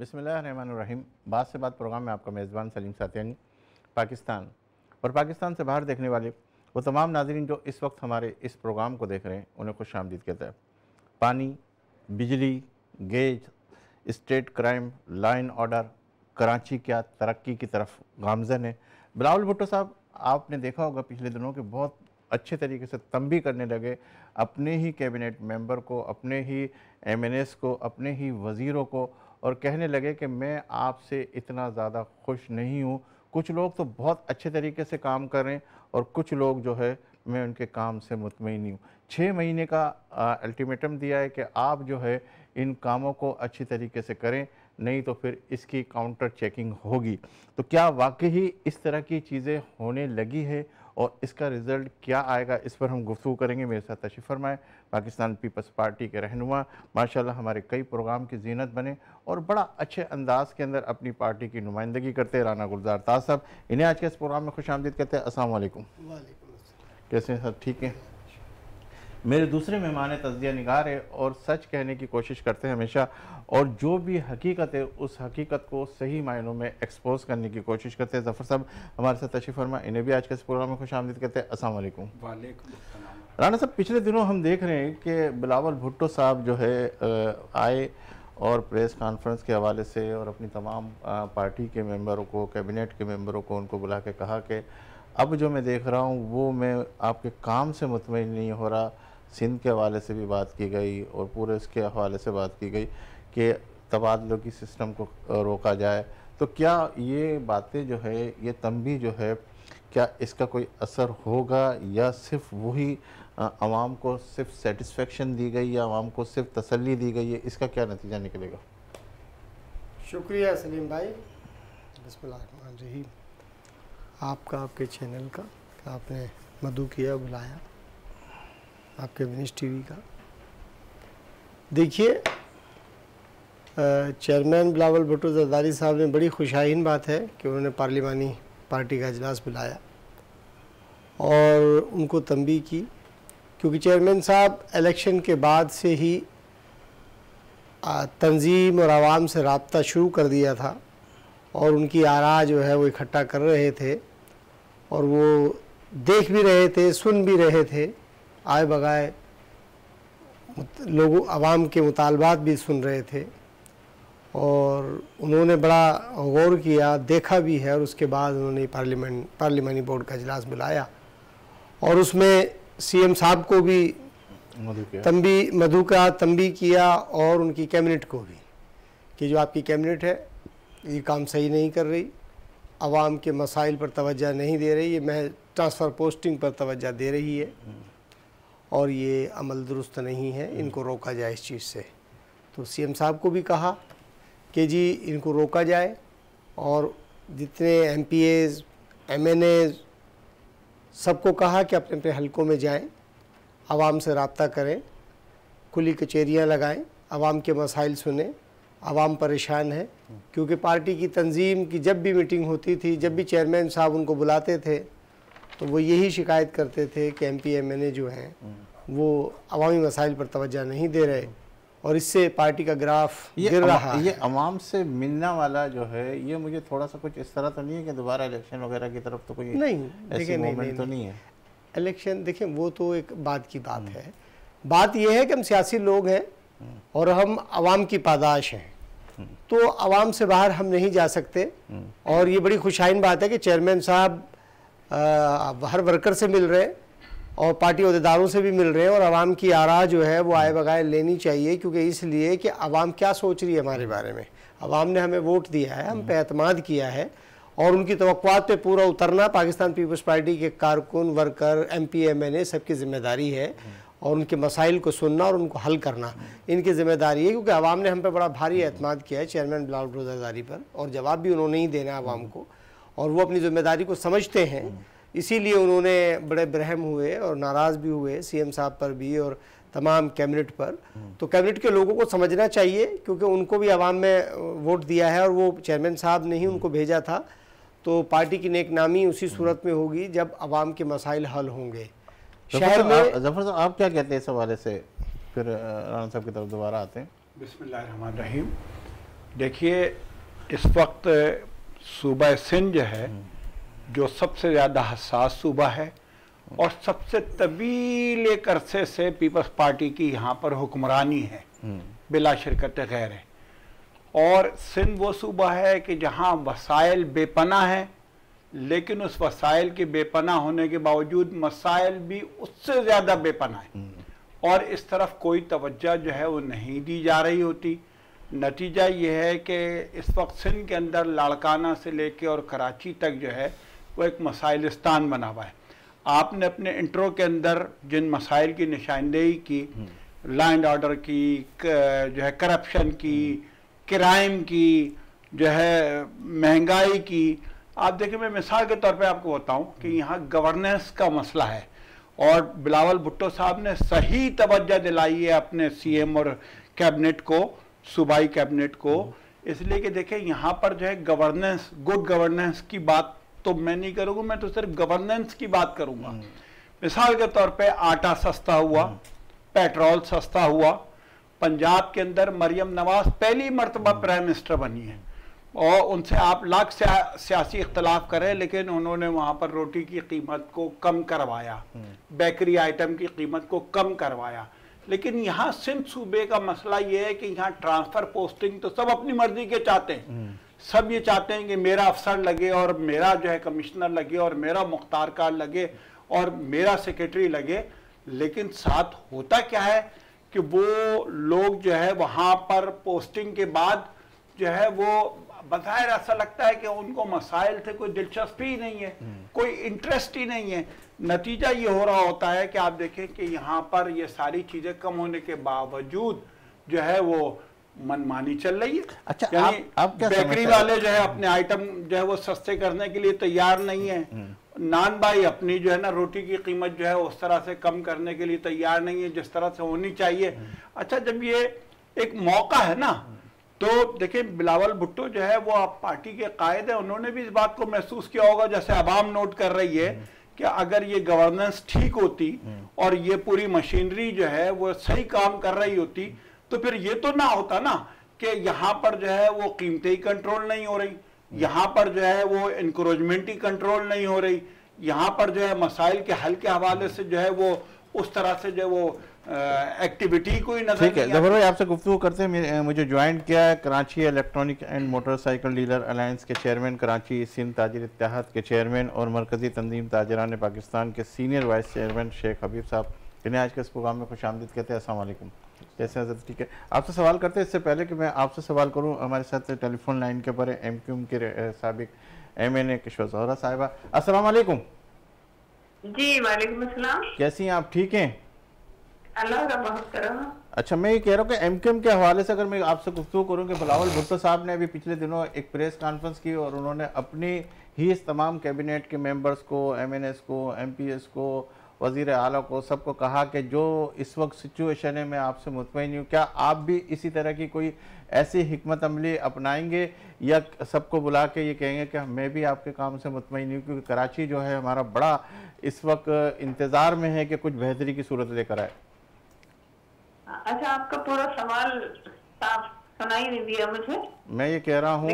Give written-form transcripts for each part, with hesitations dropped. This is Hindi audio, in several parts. बिस्मिल्लाहिर्रहमानिर्रहीम। बात से बात प्रोग्राम में आपका मेज़बान सलीम सातियानी। पाकिस्तान और पाकिस्तान से बाहर देखने वाले वो तमाम नाज़रीन जो इस वक्त हमारे इस प्रोग्राम को देख रहे हैं, उन्हें खुश आमदीद कहता है। पानी, बिजली, gas, state crime, law and order, Karachi क्या तरक्की की तरफ गामजन है। बिलावल भुट्टो साहब, आपने देखा होगा पिछले दिनों के बहुत अच्छे तरीके से तंबी करने लगे अपने ही कैबिनेट मेंबर को, अपने ही एमएनएस को, अपने ही वज़ीरों को, और कहने लगे कि मैं आपसे इतना ज़्यादा खुश नहीं हूँ। कुछ लोग तो बहुत अच्छे तरीके से काम कर रहे हैं और कुछ लोग जो है मैं उनके काम से मुतमईन नहीं हूँ। 6 महीने का अल्टीमेटम दिया है कि आप जो है इन कामों को अच्छी तरीके से करें, नहीं तो फिर इसकी काउंटर चेकिंग होगी। तो क्या वाकई इस तरह की चीज़ें होने लगी है और इसका रिज़ल्ट क्या आएगा, इस पर हम गुफ्तगू करेंगे। मेरे साथ तशरीफ़ फरमाए पाकिस्तान पीपल्स पार्टी के रहनुमा, माशाल्लाह हमारे कई प्रोग्राम की जीनत बने और बड़ा अच्छे अंदाज के अंदर अपनी पार्टी की नुमाइंदगी करते हैं, राना गुलजार ताज साहब। इन्हें आज के इस प्रोग्राम में खुश आमदीद कहते हैं। अस्सलाम वालेकुम। कैसे हैं सर? ठीक है। मेरे दूसरे मेहमान तज़्ज़िया निगार है और सच कहने की कोशिश करते हैं हमेशा, और जो भी हकीकत है उस हकीकत को सही मायनों में एक्सपोज करने की कोशिश करते हैं। जफ़र साहब हमारे साथ तशरीफ़ फरमा, इन्हें भी आज के इस प्रोग्राम में खुशामदीद कहते हैं। अस्सलाम वालेकुम। वालेकुम अस्सलाम। राना साहब, पिछले दिनों हम देख रहे हैं कि बिलावल भुट्टो साहब जो है आए और प्रेस कॉन्फ्रेंस के हवाले से और अपनी तमाम पार्टी के मेम्बरों को, कैबिनेट के मेम्बरों को उनको बुला के कहा कि अब जो मैं देख रहा हूँ वो मैं आपके काम से मुतमईन नहीं हो रहा। सिंध के हवाले से भी बात की गई और पूरे इसके हवाले से बात की गई कि तबादलों की सिस्टम को रोका जाए। तो क्या ये बातें जो है, ये तंबी जो है, क्या इसका कोई असर होगा या सिर्फ वही आवाम को सिर्फ सेटिस्फेक्शन दी गई या आवाम को सिर्फ तसल्ली दी गई है? इसका क्या नतीजा निकलेगा? शुक्रिया सलीम भाई। बिस्मिल्लाहिर्रहमानिर्रहीम। आपका, आपके चैनल का आपने मधु किया, बुलाया आपके विनेश टीवी का। देखिए, चेयरमैन बिलावल भुट्टो जरदारी साहब ने, बड़ी खुशाइन बात है कि उन्होंने पार्लिमानी पार्टी का इजलास बुलाया और उनको तंबी की, क्योंकि चेयरमैन साहब इलेक्शन के बाद से ही तंजीम और आवाम से राब्ता शुरू कर दिया था और उनकी आरा जो है वो इकट्ठा कर रहे थे और वो देख भी रहे थे, सुन भी रहे थे, आए बगाए लोगों आवाम के मुतालबात भी सुन रहे थे और उन्होंने बड़ा गौर किया, देखा भी है। और उसके बाद उन्होंने पार्लिमानी बोर्ड का इजलास बुलाया और उसमें सीएम साहब को भी मधु का तंबी किया और उनकी कैबिनेट को भी कि जो आपकी कैबिनेट है ये काम सही नहीं कर रही, आवाम के मसाइल पर तवज्जो नहीं दे रही, ये महज ट्रांसफ़र पोस्टिंग पर तवज्जो दे रही है और ये अमल दुरुस्त नहीं है, इनको रोका जाए इस चीज़ से। तो सीएम साहब को भी कहा कि जी इनको रोका जाए और जितने एमपीएस, एमएनएस, सबको कहा कि अपने अपने हलकों में जाएं, आवाम से राब्ता करें, खुली कचेरियां लगाएं, आवाम के मसाइल सुने। आवाम परेशान है क्योंकि पार्टी की तंजीम की जब भी मीटिंग होती थी, जब भी चेयरमैन साहब उनको बुलाते थे तो वो यही शिकायत करते थे कि एमपी एमएनए जो हैं वो अवामी मसाइल पर तवज्जो नहीं दे रहे और इससे पार्टी का ग्राफ गिर रहा है। ये अवाम से मिलना वाला जो है, ये मुझे थोड़ा सा कुछ इस तरह तो नहीं है कि दोबारा इलेक्शन वगैरह की तरफ तो कोई नहीं, ऐसी मूवमेंट तो नहीं है। इलेक्शन देखें, वो तो एक बात की बात है। बात यह है कि हम सियासी लोग हैं और हम अवाम की पादाश हैं, तो अवाम से बाहर हम नहीं जा सकते। और ये बड़ी खुशाइन बात है कि चेयरमैन साहब हर वर्कर से मिल रहे हैं और पार्टी अहदेदारों से भी मिल रहे हैं और आवाम की आरा जो है वो आए बगाए लेनी चाहिए, क्योंकि इसलिए कि आवाम क्या सोच रही है हमारे बारे में। आवाम ने हमें वोट दिया है, हम पे एतमाद किया है और उनकी तवक्कुआत पे पूरा उतरना पाकिस्तान पीपल्स पार्टी के कारकुन, वर्कर, एमपी, एमएनए सबकी ज़िम्मेदारी है और उनके मसाइल को सुनना और उनको हल करना इनकी ज़िम्मेदारी है, क्योंकि आवाम ने हम पे बड़ा भारी एतमाद किया है चेयरमैन बिलावल भुट्टो जरदारी पर और जवाब भी उन्होंने ही देना आवाम को और वो अपनी ज़िम्मेदारी को समझते हैं। इसीलिए उन्होंने बड़े ब्रहम हुए और नाराज़ भी हुए सीएम साहब पर भी और तमाम कैबिनेट पर। तो कैबिनेट के लोगों को समझना चाहिए क्योंकि उनको भी आवाम में वोट दिया है और वो चेयरमैन साहब ने ही उनको भेजा था। तो पार्टी की नेकनामी उसी सूरत में होगी जब आवाम के मसाइल हल होंगे। शहर में। जफर साहब आप क्या कहते हैं इस हवाले से, फिर राणा साहब की तरफ दोबारा आते हैं। बिस्मिल्लाहिर्रहमानिर्रहीम। देखिए इस वक्त सूबा सिंध जो है जो सबसे ज़्यादा हसास सूबा है और सबसे तवील एक अरसे से पीपल्स पार्टी की यहाँ पर हुक्मरानी है बिला शिरकत गैर है, और सिंध वो सूबा है कि जहाँ वसाइल बेपनाह है, लेकिन उस वसाइल के बेपनाह होने के बावजूद मसाइल भी उससे ज़्यादा बेपनाह है और इस तरफ कोई तवज्जो जो है वो नहीं दी जा रही होती। नतीजा ये है कि इस वक्त सिंध के अंदर लाड़काना से लेके और कराची तक जो है वो एक मसाइलिस्तान बना हुआ है। आपने अपने इंट्रो के अंदर जिन मसाइल की निशानदेही की, लॉ एंड ऑर्डर की, जो है करप्शन की, क्राइम की, जो है महंगाई की, आप देखिए मैं मिसाल के तौर पे आपको बताऊं कि यहाँ गवर्नेंस का मसला है और बिलावल भुट्टो साहब ने सही तवज्जो दिलाई है अपने सीएम और कैबिनेट को, सूबाई कैबिनेट को, इसलिए कि देखें यहाँ पर जो है गवर्नेंस, गुड गवर्नेंस की बात तो मैं नहीं करूँगा, मैं तो सिर्फ गवर्नेंस की बात करूँगा। मिसाल के तौर पे आटा सस्ता हुआ, पेट्रोल सस्ता हुआ, पंजाब के अंदर मरियम नवाज पहली मरतबा प्राइम मिनिस्टर बनी है और उनसे आप लाख सियासी इख्तलाफ करें लेकिन उन्होंने वहाँ पर रोटी की कीमत को कम करवाया, बेकरी आइटम की कीमत को कम करवाया। लेकिन यहाँ सिंध सूबे का मसला ये है कि यहाँ ट्रांसफ़र पोस्टिंग तो सब अपनी मर्जी के चाहते हैं, सब ये चाहते हैं कि मेरा अफसर लगे और मेरा जो है कमिश्नर लगे और मेरा मुख्तार कार लगे और मेरा सेक्रेटरी लगे, लेकिन साथ होता क्या है कि वो लोग जो है वहाँ पर पोस्टिंग के बाद जो है वो बज़ाहिर ऐसा लगता है कि उनको मसाइल से कोई दिलचस्पी ही नहीं है, कोई इंटरेस्ट ही नहीं है। नतीजा ये हो रहा होता है कि आप देखें कि यहाँ पर ये सारी चीज़ें कम होने के बावजूद जो है वो मनमानी चल रही है। अच्छा, आप क्या बेकरी वाले जो है अपने आइटम जो है वो सस्ते करने के लिए तैयार नहीं है, नान भाई अपनी जो है ना रोटी की कीमत जो है उस तरह से कम करने के लिए तैयार नहीं है जिस तरह से होनी चाहिए। अच्छा, जब ये एक मौका है ना, तो देखिए बिलावल भुट्टो जो है वो आप पार्टी के कायद हैं, उन्होंने भी इस बात को महसूस किया होगा जैसे अवाम नोट कर रही है कि अगर ये गवर्नेंस ठीक होती और ये पूरी मशीनरी जो है वो सही काम कर रही होती तो फिर ये तो ना होता ना कि यहाँ पर जो है वो कीमतें ही कंट्रोल नहीं हो रही, यहाँ पर जो है वो इनक्रोचमेंट ही कंट्रोल नहीं हो रही, यहाँ पर जो है मसाइल के हल के हवाले से जो है वो उस तरह से जो वो एक्टिविटी कोई नजर। ठीक है जफर भाई, आपसे गुफ्तगू करते हैं। मुझे ज्वाइन किया है Karachi electronic and motorcycle dealer alliance के चेयरमैन, कराची सिंध ताजिर इत्तेहाद के चेयरमैन और मरकज़ी तंजीम ताजरान पाकिस्तान के senior vice chairman Sheikh Habib साहब, जिन्हें आज के इस प्रोग्राम में खुश आमदीद कहते हैं। अस्सलाम वालेकुम। जैसे हजरत, ठीक है आपसे सवाल करते हैं। इससे पहले कि मैं आपसे सवाल करूँ, हमारे साथ टेलीफोन लाइन के ऊपर एमक्यूएम के साबिक MNA किशोर जौहरा साहिबा। अस्सलाम वालेकुम। जी वालेकुम अस्सलाम। कैसी हैं आप? ठीक हैं, अल्लाह का बहुत करम। अच्छा, मैं ये कह रहा हूँ कि एमक्यूएम के हवाले से अगर मैं आपसे गुफ्तगू करूँ कि बिलावल भुट्टो साहब ने अभी पिछले दिनों एक प्रेस कॉन्फ्रेंस की और उन्होंने अपनी ही इस तमाम कैबिनेट के मेंबर्स को, MNAs को, MPs को, वज़ीर आला को, सबको कहा कि जो इस वक्त सिचुएशन है मैं आपसे मुतमईन हूँ। क्या आप भी इसी तरह की कोई ऐसी हिकमत अमली अपनाएंगे या सबको बुला के ये कहेंगे कि मैं भी आपके काम से मुतमईन हूँ क्योंकि कराची जो है हमारा बड़ा इस वक्त इंतज़ार में है कि कुछ बेहतरी की सूरत लेकर आए? अच्छा, आपका पूरा सवाल साफ सुनाई नहीं दिया मुझे। मैं ये कह रहा हूँ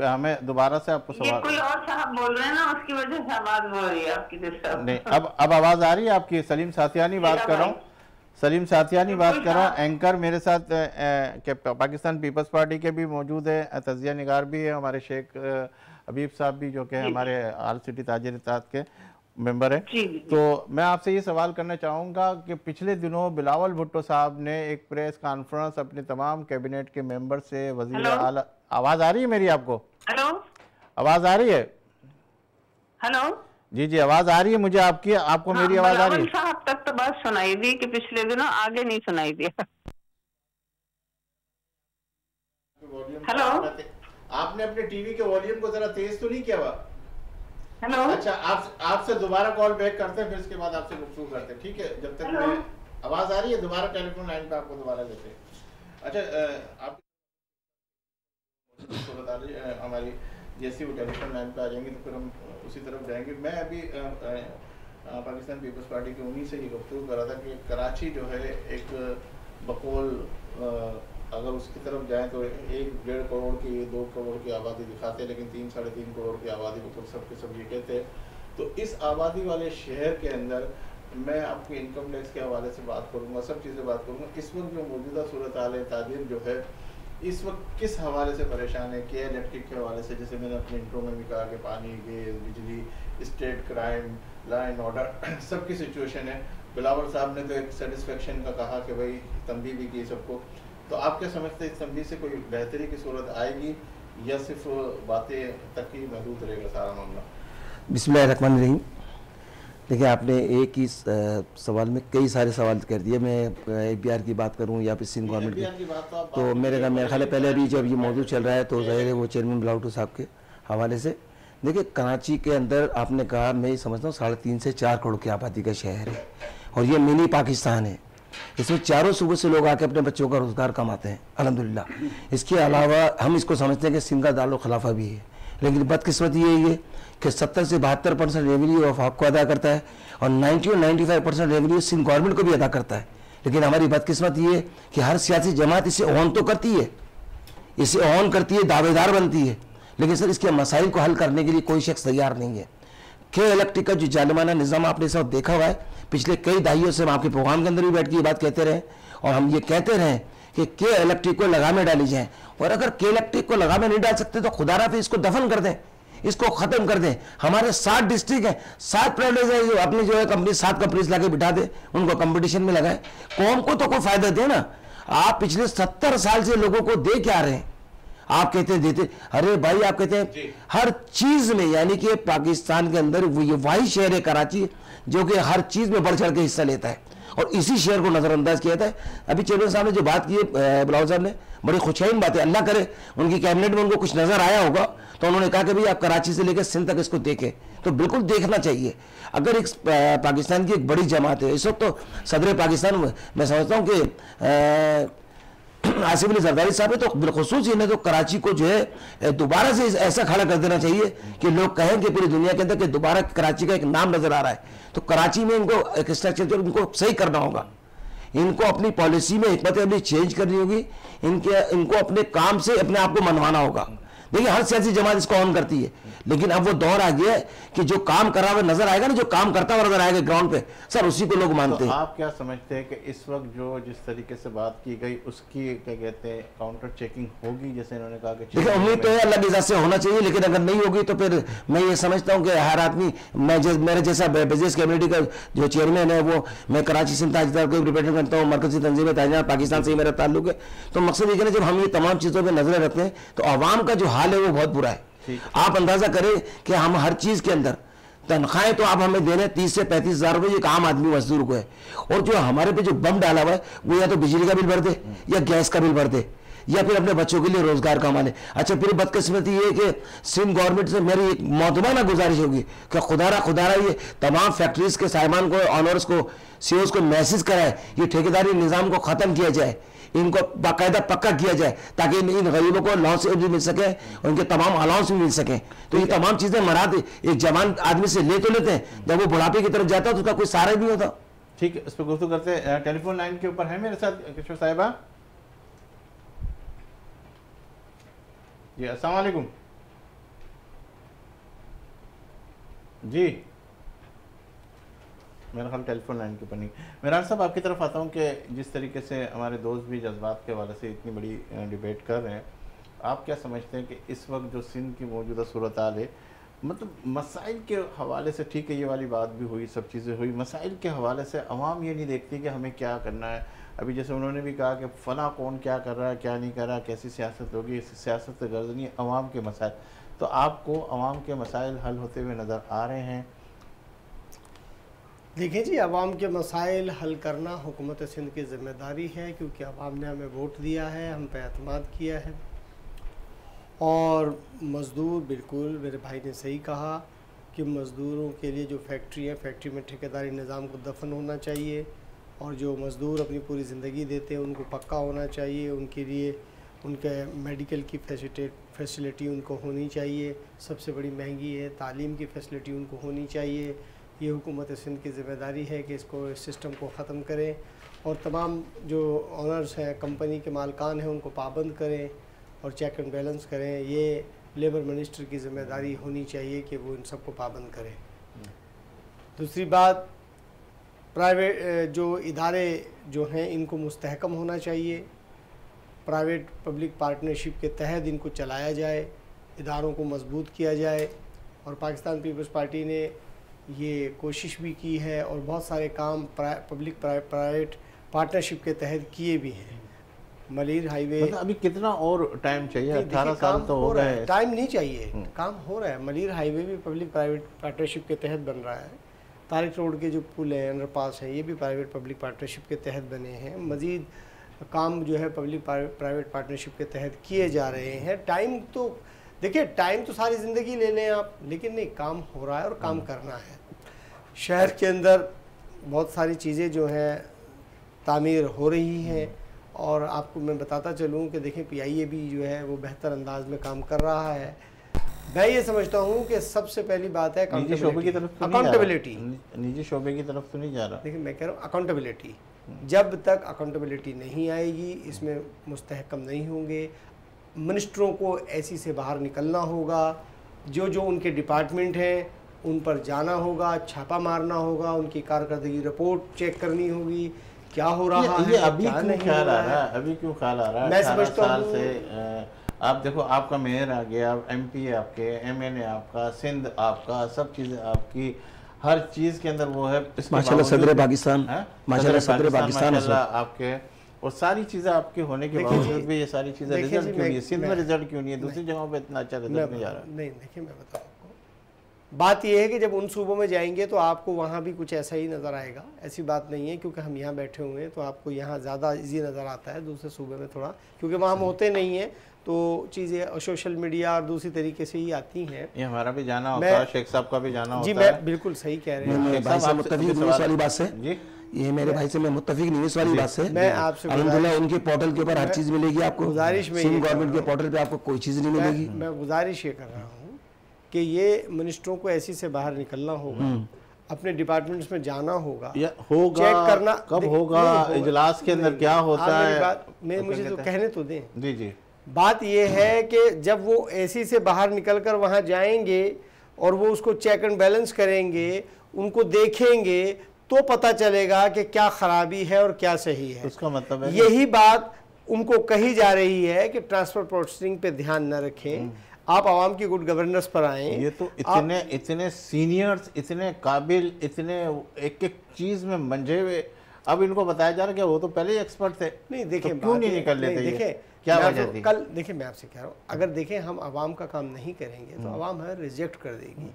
हमें दोबारा से आपको सवाल, कोई और साहब बोल रहे हैं ना उसकी वजह से आवाज हो रही है आपकी नहीं। अब आवाज आ रही है आपकी। सलीम साथियानी बात कर रहा हूँ, सलीम साथियानी बात कर रहा हूँ, एंकर मेरे साथ पाकिस्तान पीपल्स पार्टी के भी मौजूद है, तजिया निगार भी है, हमारे शेख हबीब साहब भी जो कि हमारे आल सिटी ताजिर इत्तेहाद के मेंबर है। तो मैं आपसे ये सवाल करना चाहूँगा कि पिछले दिनों बिलावल भुट्टो साहब ने एक प्रेस कॉन्फ्रेंस अपने तमाम कैबिनेट के मेंबर से, वजीर आला, आवाज़ आ रही है मेरी आपको? हेलो, आवाज़ आ रही है? हेलो जी जी, आवाज़ आ रही है मुझे आपकी, आपको हाँ, मेरी आवाज़ आ रही है? साहब तक तो बात सुनाई दी कि पिछले दिनों, आगे नहीं सुनाई दिया। हेलो, आपने अपने टीवी के वॉल्यूम को जरा तेज तो नहीं किया? हेलो, अच्छा आपसे दोबारा कॉल बैक करते हैं, फिर इसके बाद आपसे गुफ्तगू करते हैं, ठीक है? जब तक मैं, आवाज आ रही है? दोबारा टेलीफोन लाइन पे आपको दोबारा देते हैं। अच्छा, आप तो बता दीजिए, हमारी जैसी वो टेलीफोन लाइन पे आ जाएंगी तो फिर हम उसी तरफ जाएंगे। मैं अभी पाकिस्तान पीपल्स पार्टी के उन्हीं से ही गुफ्तगू कर रहा था कि कराची जो है एक बकौल अगर उसकी तरफ जाएं तो 1-1.5 करोड़ की 2 करोड़ की आबादी दिखाते हैं, लेकिन 3-3.5 करोड़ की आबादी को तो सब के सब ये कहते हैं। तो इस आबादी वाले शहर के अंदर मैं आपके इनकम टैक्स के हवाले से बात करूँगा, सब चीज़ें बात करूँगा। इस वक्त जो मौजूदा सूरत हाल तादीन जो है इस वक्त किस हवाले से परेशान है, K-Electric के हवाले से, जैसे मैंने अपने इंट्रो में भी कहा कि पानी, गैस, बिजली, state crime, law and order, सब की सिचुएशन है। बिलावल साहब ने तो एक सेटिस्फेक्शन का कहा कि भाई तंबीह भी की सबको, तो आप क्या समझते हैं इस तंबीह से कोई बेहतरी की सूरत आएगी या सिर्फ बातें तक ही महदूद रहेगा सारा मामला? बिस्मिल्लाहिर्रहमानिर्रहीम। देखिए, आपने एक ही सवाल में कई सारे सवाल कर दिए। मैं FBR की बात करूं या फिर सिंध गवर्नमेंट की तो मेरा ख्याल है पहले अभी जब ये मौजूद चल रहा है तो ज़ाहिर है वो चेयरमैन बिलावल भुट्टो साहब के हवाले से। देखिए, कराची के अंदर आपने कहा, मैं समझता हूँ 3.5 से 4 करोड़ की आबादी का शहर है और ये मिनी पाकिस्तान है। इसमें चारों सूबों से लोग आके अपने बच्चों का रोज़गार कमाते हैं अल्हम्दुलिल्लाह। इसके अलावा हम इसको समझते हैं कि सिंध का दारुल खिलाफा भी है, लेकिन बदकिस्मती यही है कि 70 से 72% रेवेन्यू वफाक को अदा करता है और 90 और 95% रेवेन्यू सिंध गवर्नमेंट को भी अदा करता है। लेकिन हमारी बदकिस्मत ये है कि हर सियासी जमात इसे ऑन तो करती है, इसे ऑन करती है, दावेदार बनती है, लेकिन सर इसके मसाइल को हल करने के लिए कोई शख्स तैयार नहीं है। K-Electric का जो जालिमाना निज़ाम आपने सब देखा हुआ है, पिछले कई दहाइयों से हम आपके प्रोग्राम के अंदर भी बैठ के ये बात कहते रहे और हम ये कहते रहे कि K-Electric को लगामें डाली जाएँ, और अगर K-Electric को लगामें नहीं डाल सकते तो खुदा ना फिर इसको दफन कर दें, इसको ख़त्म कर दें। हमारे 7 डिस्ट्रिक्ट हैं, 7 प्राइवेट हैं जो अपनी जो है कंपनी 7 कंपनीज लाके बिठा दे, उनको कंपटीशन में लगाएं। कौम को तो कोई फ़ायदा दे ना। आप पिछले 70 साल से लोगों को दे क्या रहे हैं? आप कहते हैं देते, अरे भाई आप कहते हैं हर चीज़ में, यानी कि पाकिस्तान के अंदर ये वही शहर है कराची जो कि हर चीज़ में बढ़ चढ़ के हिस्सा लेता है और इसी शहर को नज़रअंदाज किया जाता है। अभी चेयरमैन साहब ने जो बात की है, बिलावल साहब ने बड़ी खुशहाल बात है, अल्लाह करे उनकी कैबिनेट में उनको कुछ नज़र आया होगा तो उन्होंने कहा कि भाई आप कराची से लेकर सिंध तक इसको देखें, तो बिल्कुल देखना चाहिए। अगर एक पाकिस्तान की एक बड़ी जमात है, इस वक्त तो सदर पाकिस्तान मैं समझता हूँ कि आसिफ अली जरदारी साहब है, तो बिलखसूस इन्हें तो कराची को जो है दोबारा से ऐसा खड़ा कर देना चाहिए कि लोग कहें कि पूरी दुनिया के अंदर कि दोबारा कराची का एक नाम नज़र आ रहा है। तो कराची में इनको एक स्ट्रक्चर इनको सही करना होगा, इनको अपनी पॉलिसी में हिकमत अमली चेंज करनी होगी, इनको अपने काम से अपने आप को मनवाना होगा। देखिए, हर सियासी जमात इसको ऑन करती है, लेकिन अब वो दौर आ गया है कि जो काम कर रहा हुआ नजर आएगा ना, जो काम करता हुआ नजर आएगा ग्राउंड पे, सर उसी को लोग मानते हैं। तो आप क्या समझते हैं कि इस वक्त जो जिस तरीके से बात की गई उसकी क्या कहते हैं काउंटर चेकिंग होगी, जैसे इन्होंने कहा कि देखिए उम्मीद तो है अल्लाह की इजाज़त से होना चाहिए, लेकिन अगर नहीं होगी तो फिर मैं ये समझता हूँ कि हर आदमी, मैं मेरे जैसा बिजनेस कम्युनिटी का जो चेयरमैन है वो मैं कराची सिंध ताजदार को रिप्रेजेंट करता हूँ, मरकजी तंजीम ताजदार पाकिस्तान से ही मेरा ताल्लुक है। तो मकसद ये कहना जब हम ये तमाम चीज़ों पर नजर रखते हैं तो आवाम का जो हाल है वो बहुत बुरा है। आप अंदाजा करें कि हम हर चीज़ के अंदर तनख्वाहें तो आप हमें दे रहे 30 से 35 हज़ार रुपये एक आम आदमी मजदूर को है, और जो हमारे पे जो बम डाला हुआ है वो या तो बिजली का बिल भर दे या गैस का बिल भर दे या फिर अपने बच्चों के लिए रोजगार कमा ले। अच्छा, फिर बदकिस्मती ये कि सिंध गवर्नमेंट से मेरी एक मौतबाना गुजारिश होगी कि खुदारा ये तमाम फैक्ट्रीज के सामान को, ऑनर्स को, CEOs को मैसेज कराए, ये ठेकेदारी निज़ाम को ख़त्म किया जाए, इनको बाकायदा पक्का किया जाए ताकि इन गरीबों को लॉस भी मिल सके और इनके तमाम अलाउंस भी मिल सकें। तो ये तमाम चीज़ें मराद एक जवान आदमी से ले तो लेते हैं, जब वो बुढ़ापे की तरफ जाता है तो उसका कोई सहारा नहीं होता। ठीक है, इस पर गुफ्तगू करते हैं। टेलीफोन लाइन के ऊपर है मेरे साथ किशोर साहिबा जी। अस्सलाम वालेकुम जी। मेरा ख्याल टेलीफोन लाइन के ऊपर नहीं। मेराज साहब, आपकी तरफ आता हूँ कि जिस तरीके से हमारे दोस्त भी जज्बात के हवाले से इतनी बड़ी डिबेट कर रहे हैं, आप क्या समझते हैं कि इस वक्त जो सिंध की मौजूदा सूरत हाल है, मतलब मसाइल के हवाले से, ठीक है ये वाली बात भी हुई, सब चीज़ें हुई, मसाइल के हवाले से आवाम ये नहीं देखती कि हमें क्या करना है। अभी जैसे उन्होंने भी कहा कि फ़ला कौन क्या कर रहा है, क्या नहीं कर रहा, कैसी सियासत होगी, इस सियासत गर्ज नहीं, आवाम के मसाइल। तो आपको आवाम के मसाइल हल होते हुए नज़र आ रहे हैं? देखिए जी, आवाम के मसाइल हल करना हुकूमत सिंध की ज़िम्मेदारी है, क्योंकि आवाम ने हमें वोट दिया है, हम पे एतमाद किया है। और मज़दूर, बिल्कुल मेरे भाई ने सही कहा कि मज़दूरों के लिए जो फैक्ट्री है, फैक्ट्री में ठेकेदारी निज़ाम को दफन होना चाहिए और जो मज़दूर अपनी पूरी ज़िंदगी देते हैं उनको पक्का होना चाहिए, उनके लिए उनके मेडिकल की फैसिलिटी उनको होनी चाहिए, सबसे बड़ी महंगी है, तालीम की फैसिलिटी उनको होनी चाहिए। ये हुकूमत सिंध की ज़िम्मेदारी है कि इसको इस सिस्टम को ख़त्म करें और तमाम जो ऑनर्स हैं, कंपनी के मालकान हैं, उनको पाबंद करें और चेक एंड बैलेंस करें। ये लेबर मिनिस्टर की ज़िम्मेदारी होनी चाहिए कि वो इन सबको पाबंद करें। दूसरी बात, प्राइवेट जो इदारे जो हैं इनको मुस्तहकम होना चाहिए, प्राइवेट पब्लिक पार्टनरशिप के तहत इनको चलाया जाए, इदारों को मजबूत किया जाए। और पाकिस्तान पीपल्स पार्टी ने ये कोशिश भी की है और बहुत सारे काम पब्लिक प्राइवेट पार्टनरशिप के तहत किए भी हैं। मलीर हाईवे मतलब अभी कितना और टाइम चाहिए? 18 साल तो हो रहा है, टाइम नहीं चाहिए, काम हो रहा है। मलीर हाईवे भी पब्लिक प्राइवेट पार्टनरशिप के तहत बन रहा है। तारिक रोड के जो पुल हैं, अंडरपास हैं, ये भी प्राइवेट पब्लिक पार्टनरशिप के तहत बने हैं। मज़ीद काम जो है पब्लिक प्राइवेट पार्टनरशिप के तहत किए जा रहे हैं। टाइम तो देखिए, टाइम तो सारी ज़िंदगी ले लें आप, लेकिन नहीं, काम हो रहा है और काम करना है। शहर के अंदर बहुत सारी चीज़ें जो हैं तामीर हो रही हैं और आपको मैं बताता चलूँ कि देखें PIA भी जो है वो बेहतर अंदाज में काम कर रहा है। मैं ये समझता हूँ कि सबसे पहली बात है अकाउंटेबिलिटी। निजी शोबे की तरफ तो नहीं जा रहा। देखिए मैं कह रहा हूँ अकाउंटेबिलिटी, जब तक अकाउंटेबिलिटी नहीं आएगी, इसमें मुस्तहकम नहीं होंगे। मिनिस्टरों को ऐसी से बाहर निकलना होगा, जो जो उनके डिपार्टमेंट हैं उन पर जाना होगा, छापा मारना होगा, उनकी कारकर्दगी रिपोर्ट चेक करनी होगी, क्या हो रहा है, अभी नहीं ख्याल आ रहा है, अभी क्यों ख्याल आ रहा है? मैं समझता हूँ आप देखो, आपका मेयर आ गया, MP आपके, MNA आपका, सिंध आपका, सब चीज़ें आपकी, हर चीज़ के अंदर वो है। माशाल्लाह सदर पाकिस्तान, माशाल्लाह सदर पाकिस्तान आपके, और सारी चीज़ें आपके होने के बावजूद भी ये सारी चीज़ें रिजल्ट क्यों नहीं है? सिंध में रिजल्ट क्यों नहीं है? दूसरी जगहों पर इतना अच्छा रिजल्ट नहीं जा रहा। नहीं देखिए, मैं बताऊँ आपको, बात यह है कि जब उन सूबों में जाएंगे तो आपको वहाँ भी कुछ ऐसा ही नज़र आएगा। ऐसी बात नहीं है क्योंकि हम यहाँ बैठे हुए हैं तो आपको यहाँ ज़्यादा ईजी नज़र आता है, दूसरे सूबे में थोड़ा, क्योंकि वहाँ हम होते नहीं हैं तो चीज़ें सोशल मीडिया और दूसरी तरीके से ही आती हैं। ये हमारा भी जाना होता है, शेख साहब का भी जाना होता है। जी मैं बिल्कुल सही कह रहे हैं, भाई साहब मुत्तफिक न्यूज़ वाली बात से। जी ये मेरे भाई से मैं मुत्तफिक न्यूज़ वाली बात से। मैं आपसे अलहम्दुलिल्लाह उनके पोर्टल के ऊपर हर चीज़ मिलेगी आपको, गुजारिश में गवर्नमेंट के पोर्टल पर आपको कोई चीज़ नहीं मिलेगी। मैं गुजारिश ये कर रहा हूँ कि ये मिनिस्टरों को ऐसी से बाहर निकलना होगा, अपने डिपार्टमेंट्स में जाना होगा, चेक करना कब होगा, इजलास के अंदर क्या होता है, मुझे तो कहने तो दें। जी जी, बात यह है कि जब वो एसी से बाहर निकलकर वहाँ जाएंगे और वो उसको चेक एंड बैलेंस करेंगे, उनको देखेंगे तो पता चलेगा कि क्या खराबी है और क्या सही है। उसका मतलब है यही बात उनको कही जा रही है कि ट्रांसफर प्रोसेसिंग पे ध्यान न रखें, आप आवाम की गुड गवर्नेंस पर आएँ। ये तो इतने सीनियर्स, इतने काबिल, इतने एक एक चीज़ में मंझे हुए, अब इनको बताया जा रहा है कि वो तो पहले ही एक्सपर्ट थे। नहीं देखें, तो क्यों नहीं निकल लेते? देखें क्या वजह थी? कल देखिए मैं आपसे कह रहा हूँ, अगर देखें हम आवाम का काम नहीं करेंगे तो आवाम हमें रिजेक्ट कर देगी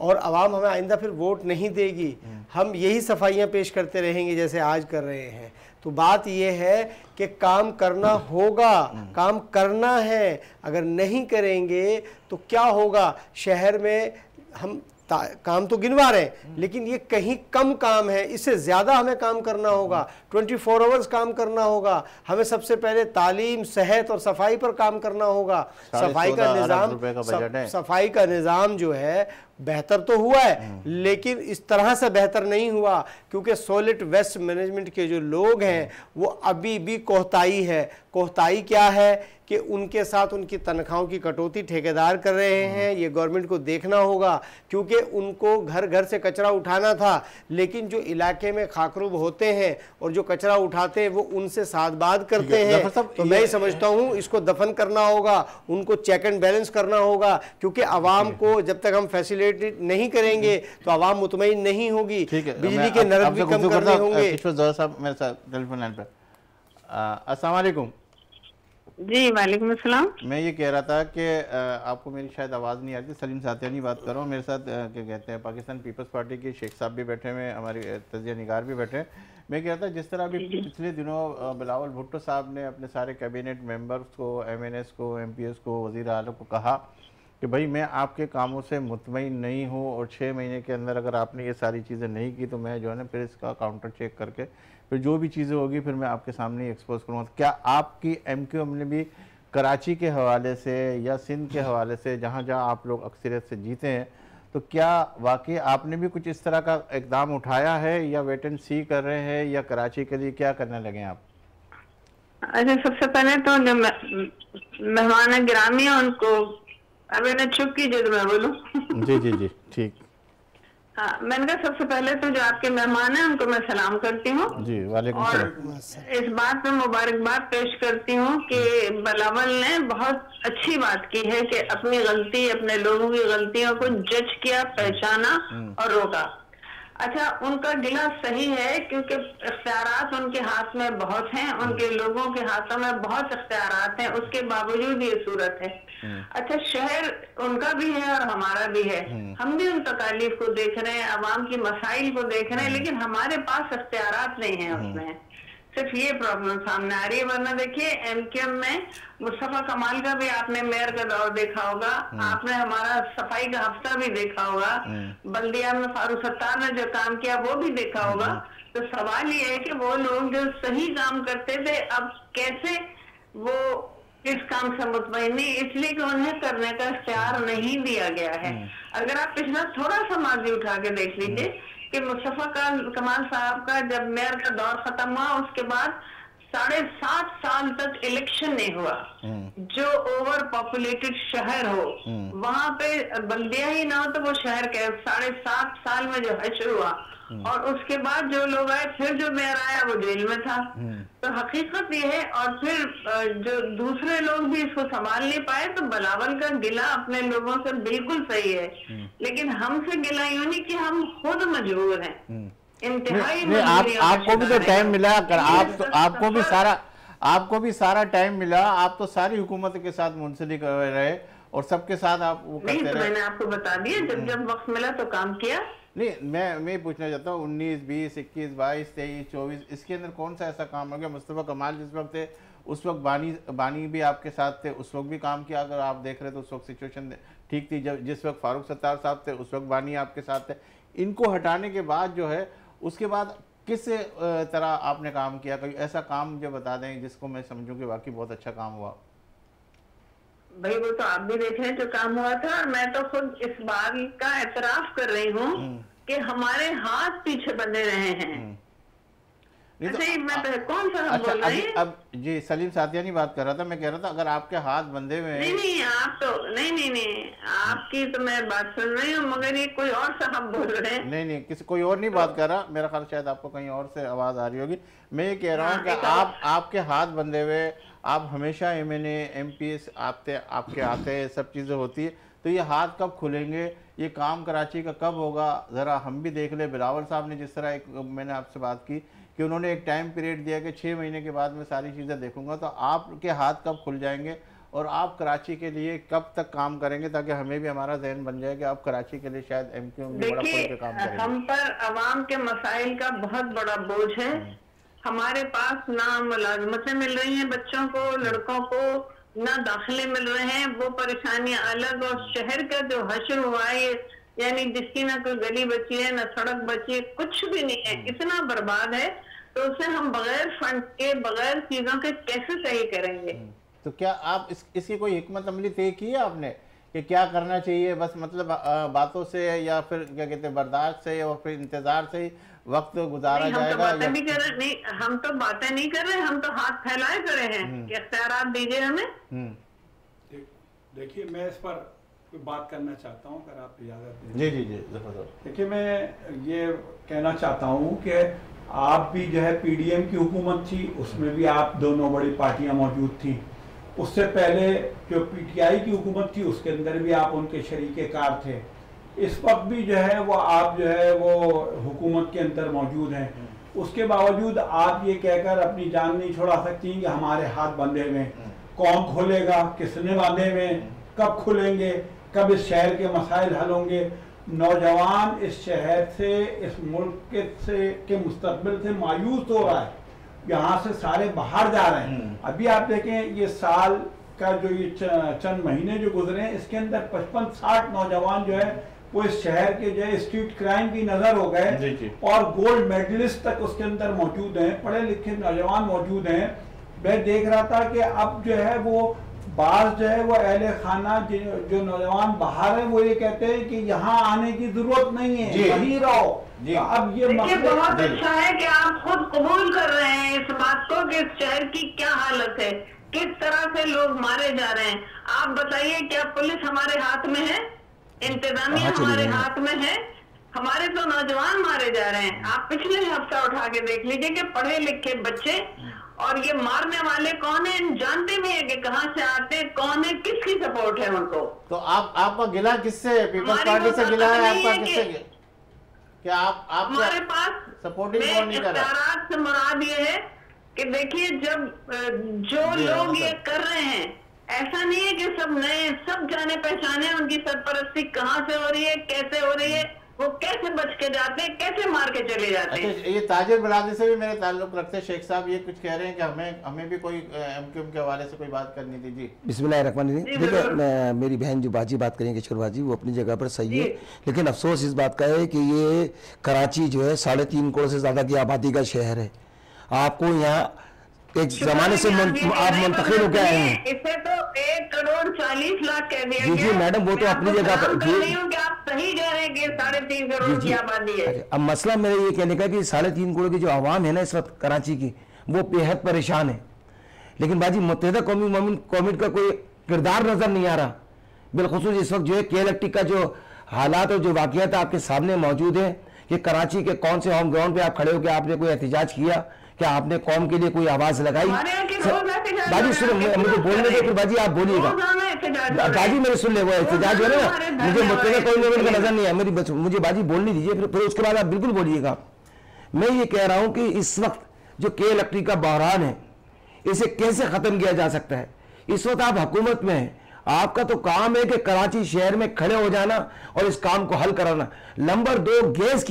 और आवाम हमें आइंदा फिर वोट नहीं देगी। हम यही सफाइयाँ पेश करते रहेंगे जैसे आज कर रहे हैं। तो बात यह है कि काम करना होगा, काम करना है। अगर नहीं करेंगे तो क्या होगा? शहर में हम काम तो गिनवा रहे हैं लेकिन ये कहीं कम काम है, इससे ज़्यादा हमें काम करना होगा। 24 आवर्स काम करना होगा। हमें सबसे पहले तालीम, सेहत और सफाई पर काम करना होगा। सफाई का निज़ाम जो है बेहतर तो हुआ है लेकिन इस तरह से बेहतर नहीं हुआ क्योंकि सॉलिड वेस्ट मैनेजमेंट के जो लोग हैं वो अभी भी कोहताही है। कोहताही क्या है कि उनके साथ उनकी तनख्वाहों की कटौती ठेकेदार कर रहे हैं। ये गवर्नमेंट को देखना होगा क्योंकि उनको घर घर से कचरा उठाना था लेकिन जो इलाके में खाकरूब होते हैं और जो कचरा उठाते हैं वो उनसे साथ-बात करते हैं। तो मैं समझता हूँ इसको दफन करना होगा, उनको चेक एंड बैलेंस करना होगा क्योंकि आवाम को जब तक हम फैसिलिटेट नहीं करेंगे तो आवाम मुतमईन नहीं होगी। बिजली के नर्क भी कम करने होंगे। अस्सलाम वालेकुम। जी वालेकुम अस्सलाम। मैं ये कह रहा था कि आपको मेरी शायद आवाज़ नहीं आ रही। सलीम सातियानी बात कर रहा हूँ। मेरे साथ क्या कहते हैं पाकिस्तान पीपल्स पार्टी के शेख साहब भी बैठे हैं, हमारे तजिया निगार भी बैठे हैं। मैं कह रहा था जिस तरह अभी पिछले दिनों बिलावल भुट्टो साहब ने अपने सारे कैबिनेट मेंबर्स को, MNAs को, MPs को, वज़ीर आला को कहा कि भाई मैं आपके कामों से मुतमईन नहीं हूँ और 6 महीने के अंदर अगर आपने ये सारी चीज़ें नहीं की तो मैं जो है ना फिर इसका काउंटर चेक करके फिर जो भी चीज़ें होगी फिर मैं आपके सामने एक्सपोज करूँगा। क्या आपकी MQM ने भी कराची के हवाले से या सिंध के हवाले से जहाँ जहाँ आप लोग अक्सरियत से जीते हैं तो क्या वाकई आपने भी कुछ इस तरह का इकदाम उठाया है या वेट एंड सी कर रहे हैं या कराची के लिए क्या करने लगे आप? अच्छा, सबसे पहले तो जो मेहमान ग्रामी है उनको अभी ना चुप कीजिए तो मैं बोलूँ। जी जी जी ठीक। हाँ, मैंने कहा सबसे पहले तो जो आपके मेहमान हैं उनको मैं सलाम करती हूँ और इस बात पे मुबारकबाद पेश करती हूँ कि बिलावल ने बहुत अच्छी बात की है कि अपनी गलती, अपने लोगों की गलतियों को जज किया, पहचाना और रोका। अच्छा, उनका गिला सही है क्योंकि इख्तियारात उनके हाथ में बहुत हैं, उनके लोगों के हाथों में बहुत इख्तियारात हैं, उसके बावजूद ये सूरत है। अच्छा, शहर उनका भी है और हमारा भी है, हम भी उन तकालीफ को देख रहे हैं, आवाम की मसाइल को देख रहे हैं, लेकिन हमारे पास इख्तियारात नहीं है उसमें, सिर्फ ये प्रॉब्लम सामने आ रही है। वरना देखिए MQM में मुस्तफा कमाल का भी आपने मेयर का दौर देखा होगा, आपने हमारा सफाई का हफ्ता भी देखा होगा, बल्दिया में फारूक सत्तार ने जो काम किया वो भी देखा होगा। तो सवाल ये है कि वो लोग जो सही काम करते थे अब कैसे वो इस काम से मुतमईन नहीं, इसलिए कि उन्हें करने का इख्तियार नहीं दिया गया है। अगर आप पिछला थोड़ा सा माजी उठा के देख लीजिए कि मुस्तफा कमाल साहब का जब मेयर का दौर खत्म हुआ उसके बाद 7.5 साल तक इलेक्शन नहीं हुआ। जो ओवर पॉपुलेटेड शहर हो वहां पे बल्दिया ही ना हो तो वो शहर के 7.5 साल में जो हश्र हुआ और उसके बाद जो लोग आए, फिर जो मेयर आया वो जेल में था। तो हकीकत ये है और फिर जो दूसरे लोग भी इसको संभाल नहीं पाए। तो बिलावल का गिला अपने लोगों से बिल्कुल सही है, लेकिन हमसे गिला यूं नहीं कि हम खुद मजबूर हैं, इंतहाई मजबूरी। आपको भी तो टाइम मिला, आपको भी सारा टाइम मिला, आप तो सारी हुकूमत के साथ मुंसलिक रहे और सबके साथ आप वो करते रहे। मैंने आपको बता दिया जब जब वक्त मिला तो काम किया। नहीं, मैं पूछना चाहता हूँ 19, 20, 21, 22, 23, 24 इसके अंदर कौन सा ऐसा काम हो गया? मुस्तफा कमाल जिस वक्त थे उस वक्त बानी भी आपके साथ थे, उस वक्त भी काम किया। अगर आप देख रहे तो उस वक्त सिचुएशन ठीक थी, जब जिस वक्त फारूक सत्तार साहब थे उस वक्त बानी आपके साथ थे। इनको हटाने के बाद जो है उसके बाद किस तरह आपने काम किया? कोई ऐसा काम मुझे बता दें जिसको मैं समझूँ कि वाकई बहुत अच्छा काम हुआ। भाई वो तो आप भी देख रहे हैं जो काम हुआ था, और मैं तो खुद इस बात का एतराफ कर रही हूँ कि हमारे हाथ पीछे बंधे रहे हैं। तो कौन सा अच्छा, बोल रही? अब जी सलीम साथियानी बात कर रहा था, मैं कह रहा था अगर आपके हाथ बंधे हुए हैं। नहीं आप तो नहीं आपकी तो मैं बात सुन रही हूँ, मगर ये कोई और साहब बोल रहे हैं। नहीं किसी कोई और नहीं बात कर रहा, मेरा ख्याल शायद आपको कहीं और से आवाज आ रही होगी। मैं ये कह रहा हूँ कि आपके हाथ बंधे हुए, आप हमेशा MNA, MP आपके आते हैं, सब चीज़ें होती है। तो ये हाथ कब खुलेंगे? ये काम कराची का कब होगा? ज़रा हम भी देख ले। बिलावल साहब ने जिस तरह मैंने आपसे बात की कि उन्होंने एक टाइम पीरियड दिया कि 6 महीने के बाद मैं सारी चीज़ें देखूंगा, तो आपके हाथ कब खुल जाएंगे और आप कराची के लिए कब तक काम करेंगे, ताकि हमें भी हमारा जहन बन जाए कि आप कराची के लिए शायद MQM में बड़ा खुल के काम करेंगे। हम पर आवाम के मसाइल का बहुत बड़ा बोझ है। हमारे पास ना मुलाजमतें मिल रही हैं बच्चों को, लड़कों को ना दाखिले मिल रहे हैं, वो परेशानियां अलग। और शहर का जो हश्र हुआ है, यानी जिसकी ना कोई गली बची है ना सड़क बची है, कुछ भी नहीं है, इतना बर्बाद है। तो उसे हम बगैर फंड के, बगैर चीजों के कैसे सही करेंगे? तो क्या आप इसकी कोई हिकमत अमली तय की है आपने कि क्या करना चाहिए? बस मतलब बातों से या फिर क्या कहते हैं बर्दाश्त से या फिर इंतजार से ही वक्त गुजारा जाएगा? हम तो बातें नहीं कर रहे, हम तो हाथ फैलाए करे हैं कि इख्तियार दीजिए हमें। देखिए मैं इस पर कोई बात करना चाहता हूँ, अगर आप इजाजत। जी जी जी जबरदस्त। देखिए मैं ये कहना चाहता हूँ कि आप भी जो है PDM की हुकूमत थी, उसमें भी आप दोनों बड़ी पार्टियाँ मौजूद थी। उससे पहले जो PTI की हुकूमत थी उसके अंदर भी आप उनके शरीके कार थे। इस वक्त भी जो है वो आप जो है वो हुकूमत के अंदर मौजूद हैं, उसके बावजूद आप ये कहकर अपनी जान नहीं छोड़ा सकती कि हमारे हाथ बंधे हुए हैं। कौन खोलेगा, किसने बांधे हुए, कब खुलेंगे, कब इस शहर के मसाइल हल होंगे? नौजवान इस शहर से, इस मुल्क के मुस्तकबिल से मायूस हो रहा है, यहाँ से सारे बाहर जा रहे हैं। अभी आप देखें ये साल का जो ये चंद महीने जो गुजरे हैं इसके अंदर 55-60 नौजवान जो है वो इस शहर के जो है स्ट्रीट क्राइम की नजर हो गए और गोल्ड मेडलिस्ट तक उसके अंदर मौजूद हैं, पढ़े लिखे नौजवान मौजूद हैं। मैं देख रहा था कि अब जो है वो बाज़ जो है वो अहले खाना जो नौजवान बाहर है वो ये कहते हैं कि यहाँ आने की जरूरत नहीं है, वहीं रहो। अब ये बहुत अच्छा है कि आप खुद कबूल कर रहे हैं इस बात को कि इस शहर की क्या हालत है, किस तरह से लोग मारे जा रहे हैं। आप बताइए क्या पुलिस हमारे हाथ में है, इंतजामिया हमारे हाथ में है? हमारे तो नौजवान मारे जा रहे हैं। आप पिछले हफ्ता उठा के देख लीजिए कि पढ़े लिखे बच्चे, और ये मारने वाले कौन है, जानते भी है कि कहाँ से आते, कौन है, किसकी सपोर्ट है उनको। तो आपका गिला किससे, पीपल्स पार्टी से गिला है आपका, किससे क्या आप हमारे पास सपोर्टिंग कौन नहीं कर रहा? से मुराद ये है कि देखिए जब जो लोग ये कर रहे हैं, ऐसा नहीं है कि सब नए, सब जाने पहचाने, उनकी सरपरस्ती कहाँ से हो रही है, कैसे हो रही है, वो कैसे बच के जाते हैं, कैसे मार के चले जाते हैं। अच्छा, ये ताजिर बिरादरी से भी मेरे ताल्लुक रखते हैं शेख साहब, ये कुछ कह रहे हैं कि हमें भी कोई एमक्यूएम के हवाले से कोई बात करनी थी। जी बिस्मिल्लाहिर्रहमानिर्रहीम। देखिए मेरी बहन जो बाजी बात करेंगे, किशोर बाजी, वो अपनी जगह पर सही है, लेकिन अफसोस इस बात का है कि ये कराची जो है 3.5 करोड़ से ज़्यादा की आबादी का शहर है। आपको यहाँ एक ज़माने से आप मुंतकिल हो गए हैं। इसे तो 1 करोड़ 40 लाख कह दिया गया। जी मैडम, वो तो अपनी जगह पर आप सही कह रहे हैं कि 3.5 करोड़ की आबादी है। अब मसला मेरा ये कहने का कि 3.5 करोड़ की जो आवाम है ना इस वक्त कराची की, वो बेहद परेशान है, लेकिन बाजी मुतहिदा कौमी मूवमेंट का कोई किरदार नजर नहीं आ रहा। बिलखसूस इस वक्त जो है K-Electric का जो हालात और जो वाक़ियात आपके सामने मौजूद है कि कराची के कौन से होम ग्राउंड पर आप खड़े होकर आपने कोई एहतजाज किया, क्या आपने कौम के लिए कोई आवाज लगाई? बाजी सुन, मुझे बोलने दो, फिर बाजी आप बोलिएगा। बाजी मेरे सुन ले, वो एहतजाज हो रहा है ना, मुझे मुतहिदा कौमी मूवमेंट का नजर नहीं है, मेरी मुझे बाजी बोलने दीजिए, फिर उसके बाद आप बिल्कुल बोलिएगा। मैं ये कह रहा हूँ कि इस वक्त जो K-Electric का बहरान है, इसे कैसे खत्म किया जा सकता है? इस वक्त आप हुकूमत में हैं, आपका तो काम है कि कराची शहर में खड़े हो जाना और इस काम को हल कराना। नंबर 2, गैस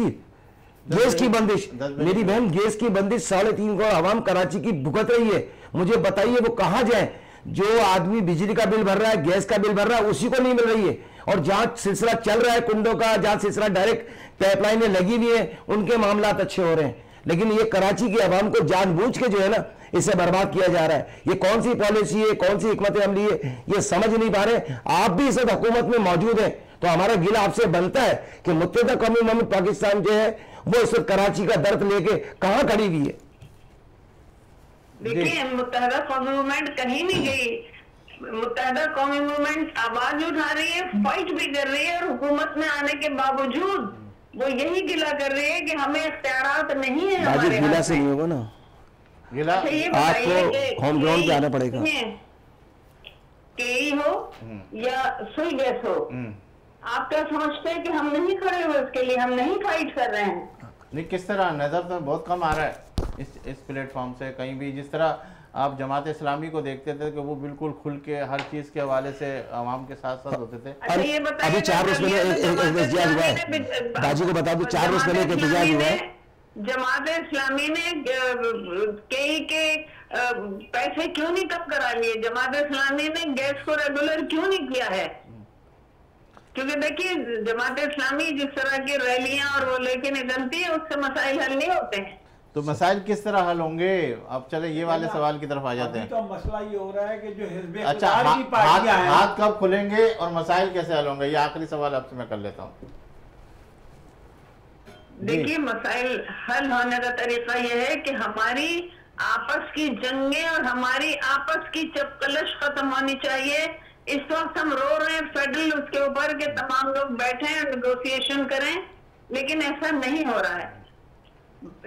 की बंदिश। मेरी बहन, गैस की बंदिश 3.5 करोड़ आवाम कराची की भुगत रही है। मुझे बताइए वो कहाँ जाए? जो आदमी बिजली का बिल भर रहा है, गैस का बिल भर रहा है, उसी को नहीं मिल रही है, और जहाँ सिलसिला चल रहा है कुंडों का, जहाँ सिलसिला डायरेक्ट पाइपलाइनें लगी हुई है, उनके मामला अच्छे हो रहे हैं, लेकिन ये कराची की आवाम को जानबूझ के जो है ना इसे बर्बाद किया जा रहा है। ये कौन सी पॉलिसी है, कौन सी हिकमत अमली है, ये समझ नहीं पा रहे। आप भी इस वक्त हुकूमत में मौजूद है, तो हमारा गिला आपसे बनता है कि मुत्तहिदा कौमी मूवमेंट पाकिस्तान जो है वो इस कराची का दर्द लेके कहाँ खड़ी हुई है? देखिए मुत्तहिदा कौमी मूवमेंट कहीं नहीं गई। मुत्तहिदा कौमी मूवमेंट आवाज उठा रही है, फाइट भी कर रही है, और हुकूमत में आने के बावजूद वो यही गिला कर रही है कि हमें इख्तियारात नहीं है। बाजी गिला से नहीं होगा ना, गिला आपको होम ग्राउंड पे आना पड़ेगा। केई हो या सुई गैस हो, आप क्या समझते हैं कि हम नहीं खड़े हुए इसके लिए, हम नहीं फाइट कर रहे हैं? नहीं, किस तरह नजर में बहुत कम आ रहा है इस प्लेटफॉर्म से कहीं भी। जिस तरह आप जमात इस्लामी को देखते थे कि वो बिल्कुल खुल के हर चीज़ के हवाले से आवाम के साथ साथ होते थे। अभी 4 रोज पहले एहतजाज हुआ है, बाजी को बता दो, 4 रोज पहले एक एहतजाज हुआ है। जमात इस्लामी ने कई के पैसे क्यों नहीं कब करा लिए? जमात इस्लामी ने गैस को रेगुलर क्यों नहीं किया है? क्योंकि देखिए जमात इस्लामी जिस तरह की रैलियां और वो लेके निकलती है, उससे मसाइल हल नहीं होते हैं। तो मसाइल किस तरह हल होंगे? अब चले ये वाले सवाल की तरफ आ जाते हैं। तो मसला ये हो रहा है कि जो हिज़्ब इख्तियार की पार्टियां हैं, हाथ कब खुलेंगे और मसाइल कैसे हल होंगे? ये आखिरी सवाल आपसे मैं कर लेता हूँ। देखिए मसाइल हल होने का तरीका यह है कि हमारी आपस की जंगे और हमारी आपस की चपकलश खत्म होनी चाहिए। इस वक्त हम रो रहे हैं फेडरल उसके ऊपर कि तमाम लोग बैठे और निगोसिएशन करें, लेकिन ऐसा नहीं हो रहा है।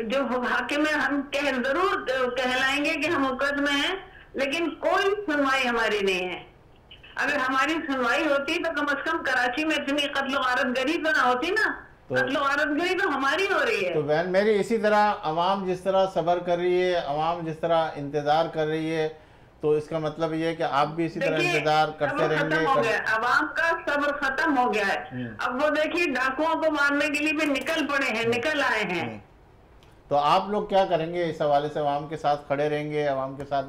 जो हाकिम में हम जरूर कहलाएंगे कि हम मुकदमे हैं, लेकिन कोई सुनवाई हमारी नहीं है। अगर हमारी सुनवाई होती तो कम से कम कराची में इतनी कत्ल वारत गरी तो ना होती ना। कत्ल वारत गरी तो हमारी हो रही है। तो बहन मेरी, इसी तरह आवाम जिस तरह सब्र कर रही है, आवाम जिस तरह इंतजार कर रही है, तो इसका मतलब ये है कि आप भी इसी तरह इंतजार करते रहेंगे। आवाम का सब्र खत्म हो गया है। अब वो देखिए डाकुओं को मारने के लिए भी निकल पड़े हैं, निकल आए हैं। तो आप लोग क्या करेंगे इस हवाले से? आवाम के साथ खड़े रहेंगे, आवाम के साथ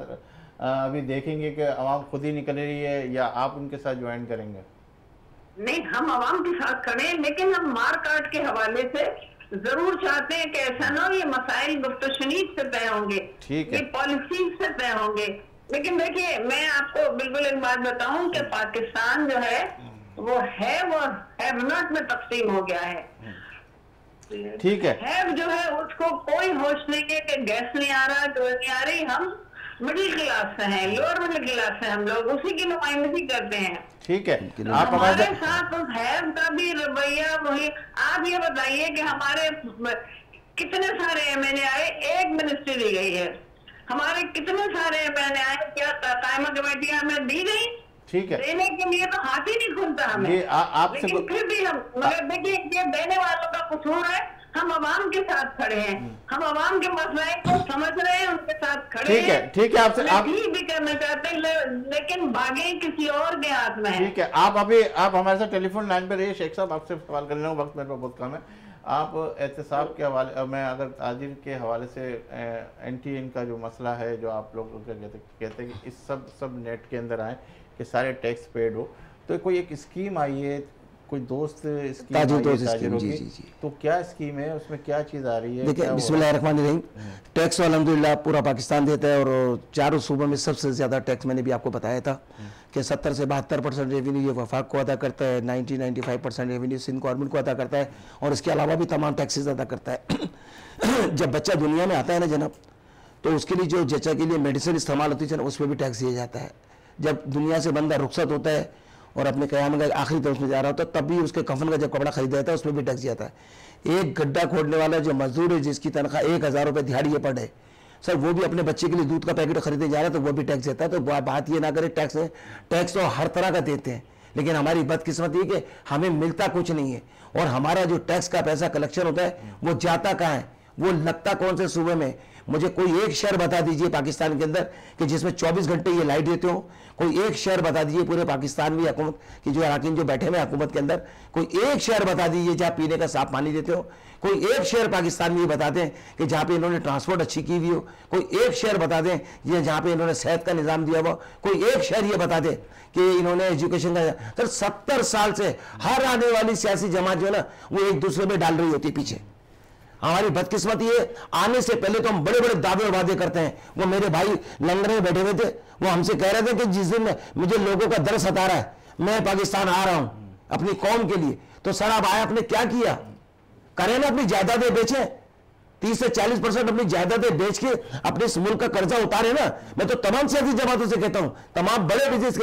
अभी देखेंगे कि आवाम खुद ही निकल रही है, या आप उनके साथ ज्वाइन करेंगे? नहीं, हम आवाम के साथ खड़े, लेकिन हम मार काट के हवाले से जरूर चाहते हैं कि ऐसा ना हो ये मसाइल गुफ्त-ओ-शनीद से तय होंगे, ये पॉलिसी से तय होंगे। लेकिन देखिए मैं आपको बिल्कुल एक बात बताऊं कि पाकिस्तान जो है वो हैव नॉट में तकसीम हो गया है। ठीक है, हैव जो है उसको कोई होश नहीं है कि गैस नहीं आ रहा, तो नहीं आ रही। हम मिडिल क्लास से हैं, लोअर मिडिल क्लास से हम लोग उसी की नुमाइंदगी करते हैं। ठीक है, आप हमारे साथ हैव का भी रवैया वही। आप ये बताइए कि हमारे कितने सारे MNA आए, एक मिनिस्ट्री दी गई है। हमारे कितने सारे MNA आए, क्या कायमा कमेटियां हमें दी गई? ठीक है, देने के लिए तो हाथ ही नहीं खुलता हमें। लेकिन फिर भी हम मगर देखिए ये देने वालों का कसूर है। हम आवाम के साथ खड़े हैं, हम आवाम के मसले को समझ रहे हैं, उनके साथ खड़े हैं। ठीक है, आपसे आप भी करना चाहते हैं लेकिन भागे किसी और के हाथ में। ठीक है, आप अभी आप हमारे साथ टेलीफोन लाइन पर रहिए। शेख साहब आपसे सवाल कर रहा हूँ, वक्त मेरे पास बहुत कम है। आप एहतसाब के हवाले मैं अगर ताजिर के हवाले से NTN का जो मसला है, जो आप लोग कहते हैं कि इस सब नेट के अंदर आए कि सारे टैक्स पेड हो, तो कोई एक स्कीम आई है, कोई दोस्त स्कीम ताजिरों की, तो क्या स्कीम है, उसमें क्या चीज़ आ रही है? देखिए बिस्मिल्लाहिर्रहमानिर्रहीम, टैक्स अल्हम्दुलिल्लाह पूरा पाकिस्तान देता है और चारों सूबों में सबसे ज़्यादा टैक्स मैंने भी आपको बताया था कि 70 से 72% रेवेन्यू ये वफाक को अदा करता है, 90-95% रेवेन्यू सिंध गवर्नमेंट को अदा करता है और इसके अलावा भी तमाम टैक्सेस अदा करता है। जब बच्चा दुनिया में आता है ना जनाब, तो उसके लिए जो जच्चा के लिए मेडिसिन इस्तेमाल होती है ना, उस पर भी टैक्स दिया जाता है। जब दुनिया से बंदा रुखसत होता है और अपने क़याम का आखिरी तरफ में जा रहा होता है, तब भी उसके कफन का जब कपड़ा खरीदा जाता है उसमें भी टैक्स जाता है। एक गड्ढा खोदने वाला जो मजदूर है जिसकी तनख्वाह 1000 रुपये दिहाड़ी है पर डे, सर वो भी अपने बच्चे के लिए दूध का पैकेट खरीदने जा रहा है तो वो भी टैक्स देता है। तो बात ये ना करें टैक्स है, टैक्स तो हर तरह का देते हैं, लेकिन हमारी बदकिस्मती है कि हमें मिलता कुछ नहीं है और हमारा जो टैक्स का पैसा कलेक्शन होता है वो जाता कहाँ है, वो लगता कौन से सूबे में। मुझे कोई एक शहर बता दीजिए पाकिस्तान के अंदर कि जिसमें 24 घंटे ये लाइट देते हो, कोई एक शहर बता दीजिए पूरे पाकिस्तान में हुकूमत की जो अरकान जो बैठे हुए हुकूमत के अंदर, कोई एक शहर बता दीजिए जहाँ पीने का साफ पानी देते हो, कोई एक शहर पाकिस्तान में ये बता दें कि जहाँ पे इन्होंने ट्रांसपोर्ट अच्छी की हुई हो, कोई एक शहर बता दें ये जहाँ पे इन्होंने सेहत का निज़ाम दिया हुआ, कोई एक शहर ये बता दें कि इन्होंने एजुकेशन का। सर 70 साल से हर आने वाली सियासी जमात जो है ना वो एक दूसरे में डाल रही होती है पीछे। हमारी बदकिस्मती है, आने से पहले तो हम बड़े बड़े दावे और वादे करते हैं। वो मेरे भाई लंदन में बैठे हुए थे, वो हमसे कह रहे थे कि जिस दिन मुझे लोगों का दर्द सता रहा है मैं पाकिस्तान आ रहा हूं अपनी कौम के लिए। तो सर आप आए, आपने क्या किया? करें ना, अपनी जायदादें बेचें, 30 से 40% अपनी जायदादें बेच के अपने इस मुल्क का कर्जा उतारे ना। मैं तो तमाम सियासी जमातों से कहता हूं, तमाम बड़े बिजनेस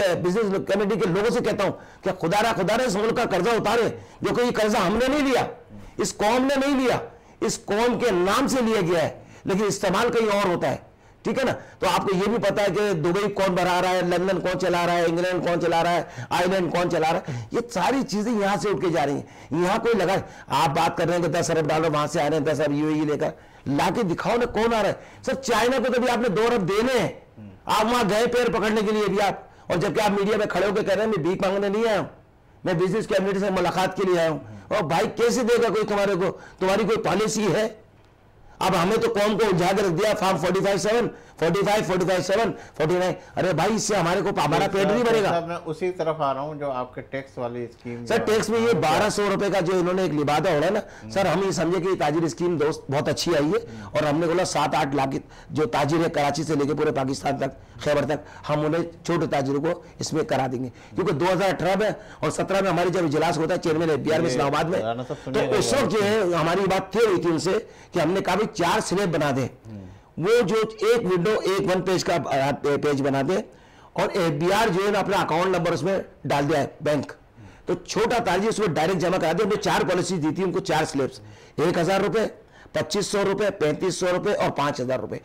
कमेटी के लोगों से कहता हूं कि खुदा इस मुल्क का कर्जा उतारे, जो कि कर्जा हमने नहीं लिया, इस कौम ने नहीं लिया, इस कौम के नाम से लिया गया है लेकिन इस्तेमाल कहीं और होता है। ठीक है ना, तो आपको यह भी पता है कि दुबई कौन बना रहा है, लंदन कौन चला रहा है, इंग्लैंड कौन चला रहा है, आयरलैंड कौन चला रहा है, ये सारी चीजें यहां से उठ के जा रही हैं। यहां कोई लगा आप बात कर रहे हैं कि 10 अरब डॉलर वहां से आ रहे हैं, 10 अरब UAE लेकर, ला के दिखाओ ना कौन आ रहा है। सर चाइना को तो भी आपने 2 अरब देने हैं, आप वहां गए पैर पकड़ने के लिए भी आप, और जबकि आप मीडिया में खड़े होकर कह रहे हैं मैं भीख मांगने नहीं आया हूं, मैं बिजनेस कैबिनेट से मुलाकात के लिए आया हूं। और भाई कैसे देगा कोई तुम्हारे को, तुम्हारी कोई पॉलिसी है? अब हमें तो कौम को उलझा के रख दिया, फार्म 45-7, 45-7, 45-9। अरे भाई इससे हमारे को हमारा पेट नहीं भरेगा। मैं उसी तरफ आ रहा हूं जो आपके टैक्स वाली स्कीम। सर टैक्स में ये 1200 रुपए का जो इन्होंने एक लिबादा हो रहा है ना, सर हम ये समझे कि ताजिर स्कीम दोस्त बहुत अच्छी आई है और हमने बोला 7-8 लाख जो ताजिर है कराची से लेकर पूरे पाकिस्तान तक, खैबर तक, हम उन्हें छोटे ताजिरों को इसमें करा देंगे। क्योंकि 2018 में और 17 में हमारी जब इजलास होता है चेयरमैन FBR में इस्लामाबाद में, तो उस वक्त जो है हमारी बात तय हुई थी उनसे कि हमने कहा 4 स्लैब बना दें, वो जो एक विंडो एक 1 पेज का पेज बना दें और FBR जो है ना अपना अकाउंट नंबर उसमें डाल दिया है बैंक, तो छोटा ताजिर उसमें डायरेक्ट जमा करा दे। हमने 4 पॉलिसी दी थी उनको, 4 स्लैब्स, 1000 रुपये, 2500 रुपये, 3500 रुपये और 5000 रुपये।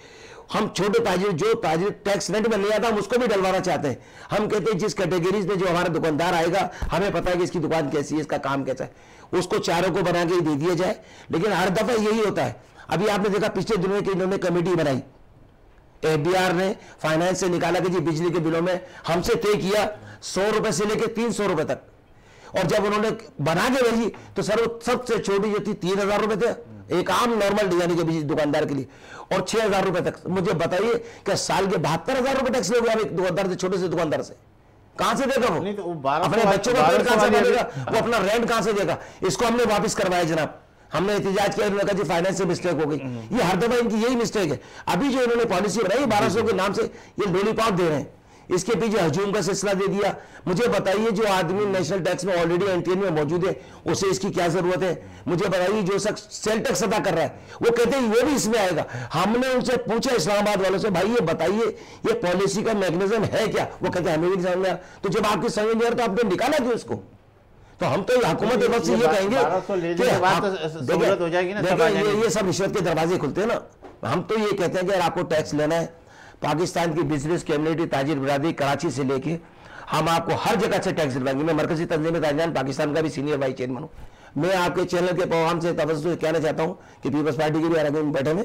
हम छोटे ताजिर जो ताजिर टैक्स रेट में ले आता हम उसको भी डलवाना चाहते हैं। हम कहते हैं जिस कैटेगरीज में जो हमारा दुकानदार आएगा, हमें पता है कि इसकी दुकान कैसी है, इसका काम कैसा है, उसको चारों को बना के दे दिया जाए। लेकिन हर दफा यही होता है। अभी आपने देखा पिछले दिनों कि इन्होंने कमेटी बनाई, FBR ने फाइनेंस से निकाला कि जी बिजली के बिलों में हमसे तय किया 100 रुपए से लेकर 300 रुपए तक, और जब उन्होंने बना के भेजी तो सर वो सबसे छोटी जो थी 3000 रुपए थे एक आम नॉर्मल डिजाइन के बिजली दुकानदार के लिए, और 6000 रुपए तक। मुझे बताइए कि साल के 72,000 रुपए टैक्स ले हुआ एक दुकानदार से, छोटे से दुकानदार से, कहां से देगा वो? अपने बच्चों का पेट कहां से देगा वो? अपना रेंट कहां से देगा? इसको हमने वापिस करवाया जनाब। हमने एहतिजाज किया, उन्होंने कहा जी फाइनेंस से मिस्टेक हो गई। ये हर दफा इनकी यही मिस्टेक है। अभी जो इन्होंने पॉलिसी बनाई 1200 के नाम से ये लॉलीपॉप दे रहे हैं, इसके पीछे हजूम का सिलसिला दे दिया। मुझे बताइए जो आदमी नेशनल टैक्स में ऑलरेडी एनटीएन में मौजूद है उसे इसकी क्या जरूरत है? मुझे बताइए जो शख्स सेल टैक्स अदा कर रहा है वो कहते हैं ये भी इसमें आएगा। हमने उनसे पूछा इस्लामाबाद वालों से, भाई ये बताइए ये पॉलिसी का मैकेनिज्म है क्या? वो कहते हैं हमें भी नहीं समझ में आ रहा। तो जब आपकी समझ नहीं आ रहा तो आपने निकाला क्यों उसको? तो हम तो हुकूमत के वक्त से ये कहेंगे कि ये सब रिश्वत के दरवाजे खुलते हैं ना। हम तो ये कहते हैं कि अगर आपको टैक्स लेना है, पाकिस्तान की बिजनेस कम्युनिटी ताजिर बिरादरी कराची से लेके हम आपको हर जगह से टैक्स दिलवाएंगे। मैं मरकजी तंजीम ताजिरान पाकिस्तान का भी सीनियर वाइस चेयरमैन हूँ। मैं आपके चैनल के प्रोग्राम से तवज्जो कहना चाहता हूँ कि पीपल्स पार्टी के भी आराम में बैठे हुए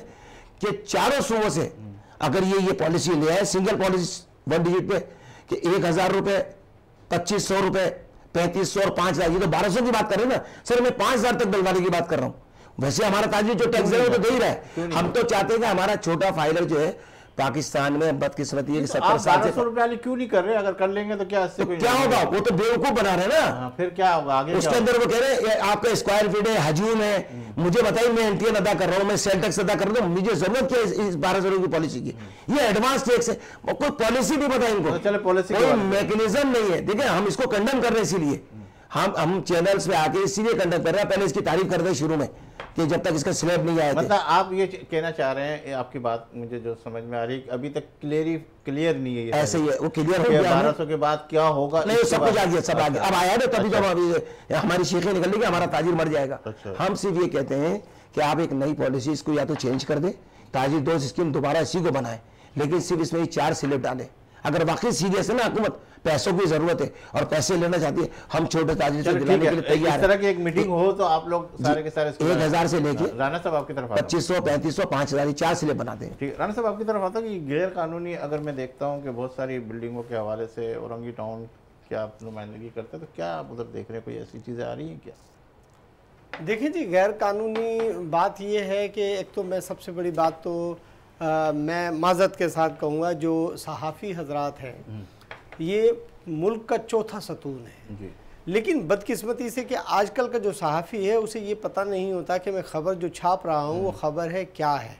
कि चारों सूबों से अगर ये पॉलिसी ले आए, सिंगल पॉलिसी 1 डिजिट पे कि 1000 रुपये, 2500 रुपये, 3500 और 5000, ये तो 1200 की बात कर रहे हैं ना सर। मैं 5000 तक दिलवाने की बात कर रहा हूं। वैसे हमारा ताजी जो टैक्स है वो तो दे ही रहा है। हम तो चाहते हैं कि हमारा छोटा फाइलर जो है पाकिस्तान में बदकिस्मत ये 70 साल से क्यों नहीं कर रहे? अगर कर लेंगे तो क्या इससे क्या होगा? वो तो बेवकूफ बना रहे हैं ना, फिर क्या होगा आगे? उसके अंदर वो कह रहे हैं आपका स्क्वायर फीट है, हजूम है। मुझे बताइए मैं एनटीएन अदा कर रहा हूँ, मैं सेल टैक्स अदा कर रहा हूँ, मुझे जरूरत क्या है इस 1200 की पॉलिसी की? ये एडवांस टैक्स है, कोई पॉलिसी नहीं पता इनको, चलो पॉलिसी कोई मैकेनिज्म नहीं है। देखिए हम इसको कंडेम कर रहे हैं, इसीलिए हम चैनल्स पे आके इसीलिए कंडक्ट कर रहे हैं। पहले इसकी तारीफ कर दें शुरू में कि जब तक इसका स्लैब नहीं आया। मतलब आप ये कहना चाह रहे हैं, आपकी बात मुझे जो समझ में आ रही है अभी तक क्लियर नहीं है, ऐसे ही है वो क्लियर हो गया 1200 के बाद क्या होगा? नहीं सब कुछ आ गया, सब आ गया। अब आया ना तभी जब अभी हमारी शेखें निकल लेगी, हमारा ताजिर मर जाएगा। हम सिर्फ ये कहते हैं कि आप एक नई पॉलिसी इसको या तो चेंज कर दें, ताजिर दोस्त स्कीम दोबारा इसी को बनाए, लेकिन सिर्फ इसमें 4 स्लैब डालें। अगर वाकई सीरियस है ना हुकूमत, पैसों की जरूरत है और पैसे लेना चाहती है, हम छोटे ताजिर से दिलाने के लिए तैयार हैं। इस तरह की एक मीटिंग हो तो आप लोग सारे के सारे 1000 से लेके राणा साहब आपकी तरफ 2500, 3500, 5000 ये 4 स्लैब बना दें। ठीक, राणा साहब आपकी तरफ आता है कि गैर कानूनी, अगर मैं देखता हूँ कि बहुत सारी बिल्डिंगों के हवाले से औरंगी टाउन क्या आप नुमाइंदगी करते हैं, तो क्या आप उधर देख रहे हैं कोई ऐसी चीज़ें आ रही हैं क्या? देखिए जी, गैर कानूनी बात ये है कि एक तो मैं सबसे बड़ी बात तो मैं माजत के साथ कहूँगा जो सहाफ़ी हजरात हैं ये मुल्क का चौथा सतून है, लेकिन बदकिस्मती से कि आजकल का जो सहाफ़ी है उसे ये पता नहीं होता कि मैं ख़बर जो छाप रहा हूँ वो ख़बर है क्या है।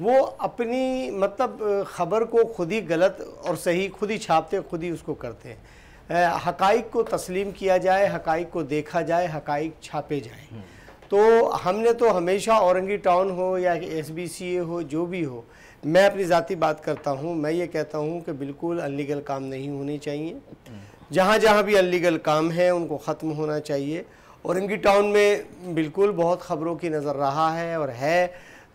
वो अपनी मतलब ख़बर को खुद ही गलत और सही खुद ही छापते, खुद ही उसको करते हैं। हक़ाइक़ को तस्लीम किया जाए, हक़ाइक़ को देखा जाए, हक़ाइक़ छापे जाएँ। तो हमने तो हमेशा औरंगी टाउन हो या SBCA हो जो भी हो, मैं अपनी ज़ाती बात करता हूँ, मैं ये कहता हूँ कि बिल्कुल अनलीगल काम नहीं होने चाहिए। जहाँ जहाँ भी अनलीगल काम है उनको ख़त्म होना चाहिए। औरंगी टाउन में बिल्कुल बहुत ख़बरों की नज़र रहा है और है,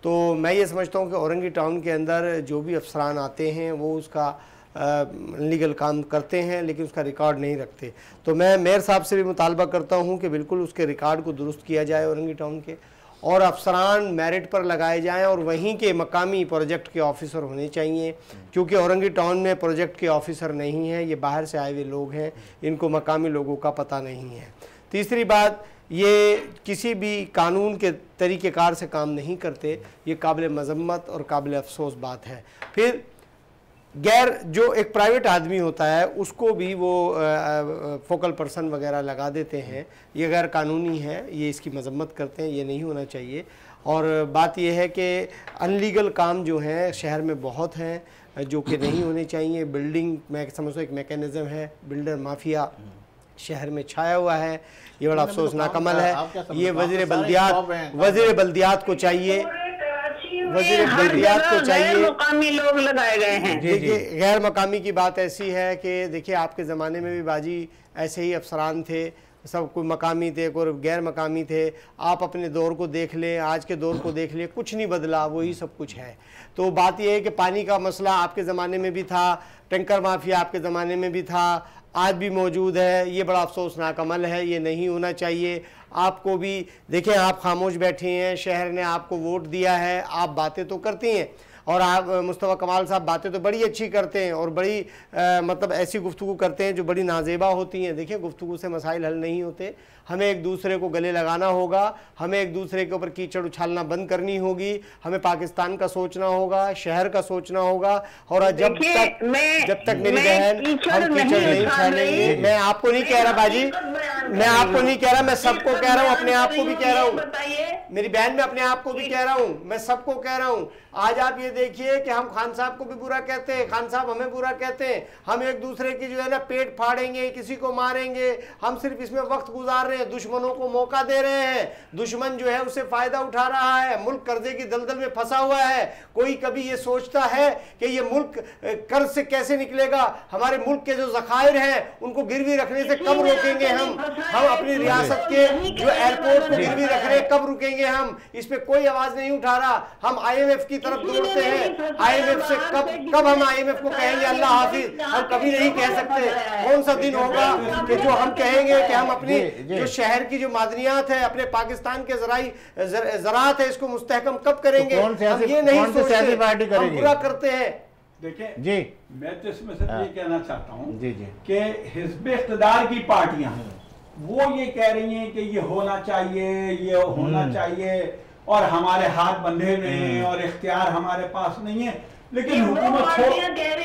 तो मैं ये समझता हूँ कि औरंगी टाउन के अंदर जो भी अफसरान आते हैं वो उसका लीगल काम करते हैं लेकिन उसका रिकॉर्ड नहीं रखते। तो मैं मेयर साहब से भी मुतालबा करता हूं कि बिल्कुल उसके रिकॉर्ड को दुरुस्त किया जाए औरंगी टाउन के, और अफसरान मेरिट पर लगाए जाएं और वहीं के मकामी प्रोजेक्ट के ऑफिसर होने चाहिए, क्योंकि औरंगी टाउन में प्रोजेक्ट के ऑफिसर नहीं हैं, ये बाहर से आए हुए लोग हैं, इनको मकामी लोगों का पता नहीं है। तीसरी बात, ये किसी भी कानून के तरीक़ेकार से काम नहीं करते, ये काबिल मजम्मत और काबिल अफसोस बात है। फिर गैर जो एक प्राइवेट आदमी होता है उसको भी वो फोकल पर्सन वगैरह लगा देते हैं, ये गैर कानूनी है, ये इसकी मजम्मत करते हैं, ये नहीं होना चाहिए। और बात ये है कि अनलीगल काम जो हैं शहर में बहुत हैं जो कि नहीं होने चाहिए। बिल्डिंग मैं समझता हूँ एक मैकेनिज़्म है, बिल्डर माफिया शहर में छाया हुआ है, ये बड़ा अफसोसनाक अमल है। ये वज़ीर बल्दियात को चाहिए, मुकामी लोग लगाए गए हैं। देखिए गैर मकामी की बात ऐसी है कि देखिए आपके ज़माने में भी बाजी ऐसे ही अफसरान थे, सब कोई मकामी थे, कोई गैर मकामी थे। आप अपने दौर को देख लें, आज के दौर को देख लें, कुछ नहीं बदला, वही सब कुछ है। तो बात यह है कि पानी का मसला आपके ज़माने में भी था, टैंकर माफिया आपके ज़माने में भी था, आज भी मौजूद है। ये बड़ा अफसोसनाक अमल है, ये नहीं होना चाहिए। आपको भी देखें, आप खामोश बैठे हैं, शहर ने आपको वोट दिया है, आप बातें तो करती हैं और आप मुस्तफ़ा कमाल साहब बातें तो बड़ी अच्छी करते हैं और बड़ी मतलब ऐसी गुफ्तगू करते हैं जो बड़ी नाजेबा होती हैं। देखिए गुफ्तगू से मसाइल हल नहीं होते, हमें एक दूसरे को गले लगाना होगा, हमें एक दूसरे के ऊपर कीचड़ उछालना बंद करनी होगी, हमें पाकिस्तान का सोचना होगा, शहर का सोचना होगा। और जब तक मेरी बहन हम कीचड़ नहीं उछालेंगे, मैं आपको नहीं कह रहा बाजी, मैं आपको नहीं कह रहा, मैं सबको कह रहा हूँ, अपने आप को भी कह रहा हूँ मेरी बहन, मैं अपने आप को भी कह रहा हूँ, मैं सबको कह रहा हूँ। आज आप ये देखिए कि हम खान साहब को भी बुरा कहते हैं, खान साहब हमें बुरा कहते हैं, हम एक दूसरे की जो है ना पेट फाड़ेंगे, किसी को मारेंगे, हम सिर्फ इसमें वक्त गुजार रहे हैं, दुश्मनों को मौका दे रहे हैं, दुश्मन जो है उसे फायदा उठा रहा है, मुल्क कर्जे की दलदल में फंसा हुआ है। कोई कभी ये सोचता है कि ये मुल्क कर्ज से कैसे निकलेगा? हमारे मुल्क के जो जखायर हैं उनको गिरवी रखने से कब रोकेंगे हम अपनी रियासत के जो एयरपोर्ट को गिरवी रख रहे हैं कब रुकेंगे हम? इस पर कोई आवाज नहीं उठा रहा। हम IMF की तरफ दौड़ते हैं, IMF से कब हम IMF को कहेंगे अल्लाह हाफिज? हम कभी नहीं कह सकते। कौन सा दिन होगा कि जो हम कहेंगे कि हम अपनी जो शहर की जो मादनियात है, अपने पाकिस्तान के ज़राअत है, इसको मुस्तहकम कब करेंगे? हम ये नहीं सोचते, हम पूरा करते हैं। देखें जी, मैं तो इसमें सिर्फ ये कहना चाहता हूँ कि हिज़्ब इख्तिदार की पार्टियां वो ये कह रही हैं कि ये होना चाहिए, ये होना चाहिए और हमारे हाथ बंधे हुए हैं और इख्तियार हमारे पास नहीं है, लेकिन हुकूमत छोड़ने के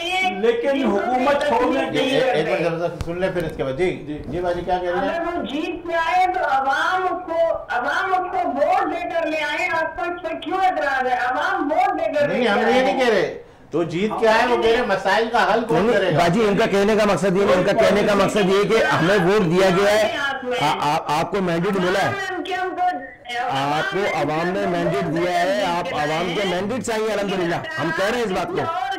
लिए एक बार जबरदस्त सुन ले फिर इसके बाद। जी जी जी बाजी क्या कह रहे हैं? अगर हम जीत में आए तो आवाम उसको वोट देकर ले आए, आपको इस पर क्यों एतराज है? आवाम वोट देकर नहीं, हम ये नहीं कह रहे तो जीत क्या है, वो कह रहे मसाइल का हल कौन करेगा? बाजी इनका कहने का मकसद ये है, इनका कहने का मकसद ये है कि हमें वोट दिया गया है, आपको मैंडेट मिला है, आपको आवाम ने मैंडेट दिया है, आप आवाम के मैंडेट चाहिए। अल्हम्दुलिल्लाह हम कह रहे हैं इस बात को।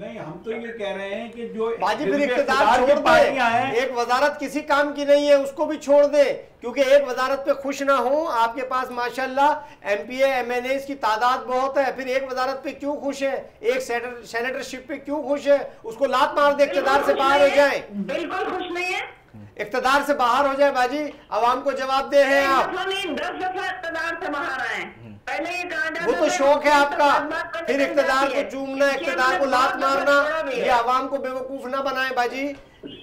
नहीं, हम तो ये कह रहे हैं कि जो बाजी फिर इख्तियार छोड़ दे, एक वजारत किसी काम की नहीं है उसको भी छोड़ दे, क्योंकि एक वजारत पे खुश ना हो, आपके पास माशाल्लाह MPA MNA की तादाद बहुत है, फिर एक वजारत पे क्यों खुश है? एक सेनेटरशिप पे क्यों खुश है? उसको लात मार दे, इख्तियार से बाहर हो जाए। बिल्कुल खुश नहीं है, इख्तियार से बाहर हो जाए। बाजी आवाम को जवाब दे हैं आप, 10 दफा इख्तियार से बाहर आए, पहले ये कहा वो तो शौक है आपका, फिर इख्तियार को चूमना, इख्तियार को लात मारना, ये आवाम को बेवकूफ ना बनाए बाजी,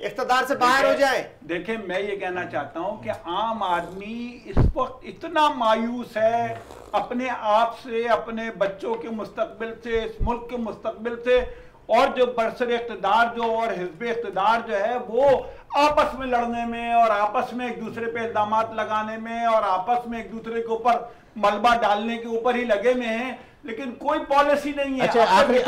इख्तियार से बाहर हो जाए। देखें मैं ये कहना चाहता हूँ कि आम आदमी इस वक्त इतना मायूस है अपने आप से, अपने बच्चों के मुस्तकबिल से, इस मुल्क के मुस्तकबिल से, और जो बरसर इख्तिदार जो और हिज़्ब इख्तिदार जो है वो आपस में लड़ने में और आपस में एक दूसरे पे इल्जाम लगाने में और आपस में एक दूसरे के ऊपर मलबा डालने के ऊपर ही लगे में हैं, लेकिन कोई पॉलिसी नहीं है। अच्छा, आखिरी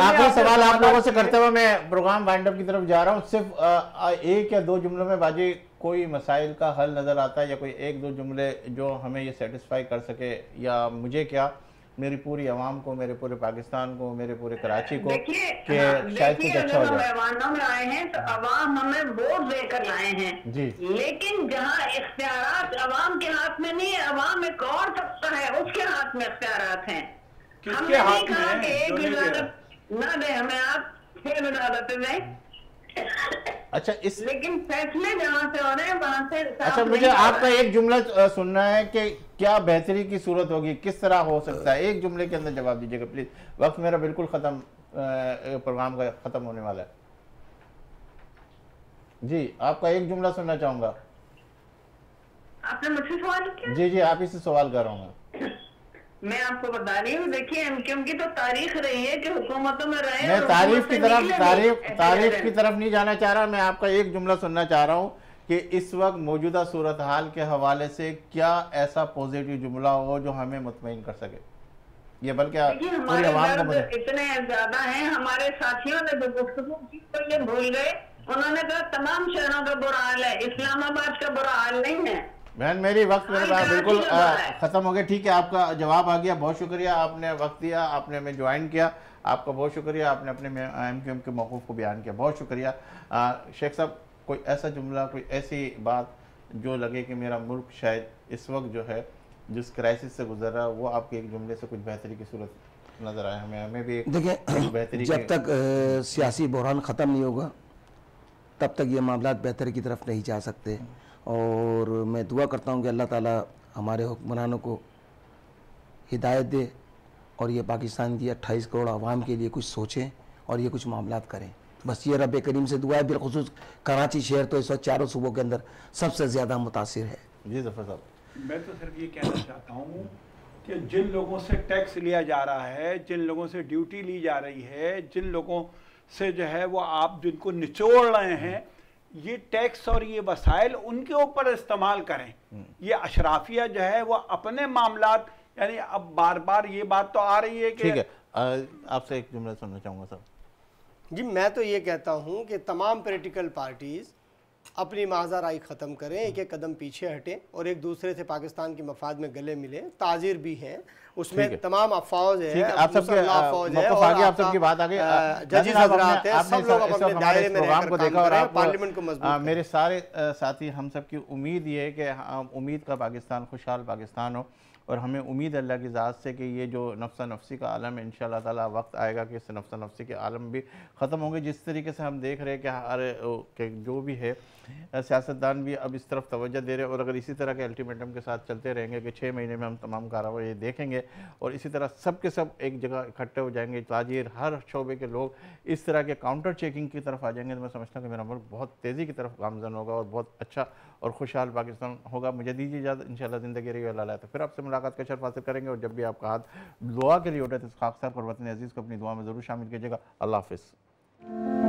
सवाल आप लोगों से करते हुए मैं प्रोग्राम वाइंड अप की तरफ जा रहा हूँ। सिर्फ एक या दो जुमलों में बाजी कोई मसाइल का हल नज़र आता है, या कोई एक दो जुमले जो हमें ये सेटिस्फाई कर सके, या मुझे क्या मेरी पूरी आवाम को, मेरे पूरे पाकिस्तान को, मेरे पूरे कराची को, कि शायद कुछ अच्छा हो जाए? हम आए हैं तो आवाम हमें वोट देकर लाए हैं जी, लेकिन जहाँ इख्तियारात आवाम के हाथ में नहीं है, आवाम एक और तबका है उसके हाथ में इख्तियारात हैं। हमने नहीं कहा कि एक वजारत ना दे हमें आप, 6 वजारतें दें। अच्छा, इस लेकिन फैसले जहाँ से हो रहे हैं वहाँ से। अच्छा, मुझे आपका एक जुमला सुनना है कि क्या बेहतरी की सूरत होगी, किस तरह हो सकता है, एक जुमले के अंदर जवाब दीजिएगा प्लीज, वक्त मेरा बिल्कुल खत्म, प्रोग्राम का खत्म होने वाला है जी। आपका एक जुमला सुनना चाहूंगा। आपने मुझसे सवाल किया? जी जी, आप इससे सवाल कर रहा हूँ मैं आपको बता रही हूँ। देखिए एमकेएम की तो तारीफ रही है कि हुकूमतों में रहे, मैं तारीफ की तरफ नहीं जाना चाह रहा, मैं आपका एक जुमला सुनना चाह रहा हूँ कि इस वक्त मौजूदा सूरत हाल के हवाले से क्या ऐसा पॉजिटिव जुमला हो जो हमें मुतमईन कर सके, ये बल्कि इतने ज्यादा हैं। हमारे साथियों ने जो गुफ्तगू की तो ये भूल गए, उन्होंने कहा तमाम शहरों का बुरा हाल है, इस्लामाबाद का बुरा हाल नहीं है। बहन मेरी वक्त बिल्कुल ख़त्म हो गया। ठीक है, आपका जवाब आ गया, बहुत शुक्रिया, आपने वक्त दिया, आपने हमें ज्वाइन किया, आपका बहुत शुक्रिया, आपने अपने MQM के मौक़ूफ़ को बयान किया, बहुत शुक्रिया। शेख साहब, कोई ऐसा जुमला, कोई ऐसी बात जो लगे कि मेरा मुल्क शायद इस वक्त जो है जिस क्राइसिस से गुजर रहा है, वो आपके एक जुमले से कुछ बेहतरी की सूरत नज़र आए हमें भी? देखिए, बेहतरी जब तक सियासी बहरान ख़त्म नहीं होगा तब तक ये मामला बेहतरी की तरफ नहीं जा सकते, और मैं दुआ करता हूँ कि अल्लाह ताला हमारे हुक्मरानों को हिदायत दे और ये पाकिस्तान की 28 करोड़ आवाम के लिए कुछ सोचें और ये कुछ मामलात करें। बस ये रब करीम से दुआ है। बिलखुसूस कराची शहर तो इस वक्त चारों सूबों के अंदर सबसे ज़्यादा मुतासिर है। जी जफर साहब, मैं तो सिर्फ ये कहना चाहता हूँ कि जिन लोगों से टैक्स लिया जा रहा है, जिन लोगों से ड्यूटी ली जा रही है, जिन लोगों से जो है वो आप जिनको निचोड़ रहे हैं, ये टैक्स और ये वसाइल उनके ऊपर इस्तेमाल करें। ये अशराफिया जो है वो अपने मामलात, यानी अब बार बार ये बात तो आ रही है कि ठीक है। आपसे एक जुमला सुनना चाहूँगा साहब। जी मैं तो ये कहता हूँ कि तमाम पॉलिटिकल पार्टीज़ अपनी माज़ाराई ख़त्म करें, एक एक कदम पीछे हटें और एक दूसरे से पाकिस्तान के मफाद में गले मिले। ताजिर भी हैं उसमें, तमाम अफवाज है, आप सबकी बात आ गई, जजेस हजरात हैं, सब लोग अपने दायरे में रहकर काम करें, पार्लियामेंट को मजबूत। मेरे सारे साथी, हम सब की उम्मीद ये है कि उम्मीद का पाकिस्तान, खुशहाल पाकिस्तान हो, और हमें उम्मीद अल्लाह की ज़ात से कि ये जो नफ्सा नफ्सी का आलम है, इंशाअल्लाह ताला वक्त आएगा कि इस नफ्सा नफ्सी के आलम भी ख़त्म होंगे। जिस तरीके से हम देख रहे हैं कि हर जो भी है सियासतदान भी अब इस तरफ तवज्जो दे रहे हैं, और अगर इसी तरह के अल्टीमेटम के साथ चलते रहेंगे कि 6 महीने में हम तमाम कार्रवाई देखेंगे और इसी तरह सब के सब एक जगह इकट्ठे हो जाएंगे, ताजिर हर शोबे के लोग इस तरह के काउंटर चेकिंग की तरफ आ जाएंगे, तो मैं समझता हूँ कि मेरा मुल्क बहुत तेज़ी की तरफ गामजन होगा और बहुत अच्छा और खुशहाल पाकिस्तान होगा। मुझे दीजिए इजाज़त, इंशाल्लाह ज़िंदगी रही अल्लाह लायक, फिर आपसे मुलाकात का शर्फ हासिल करेंगे, और जब भी आपका हाथ दुआ के लिए उठे तो खाक साहब और वतन अजीज़ को अपनी दुआ में ज़रूर शामिल कीजिएगा। अल्लाह हाफ़िज़।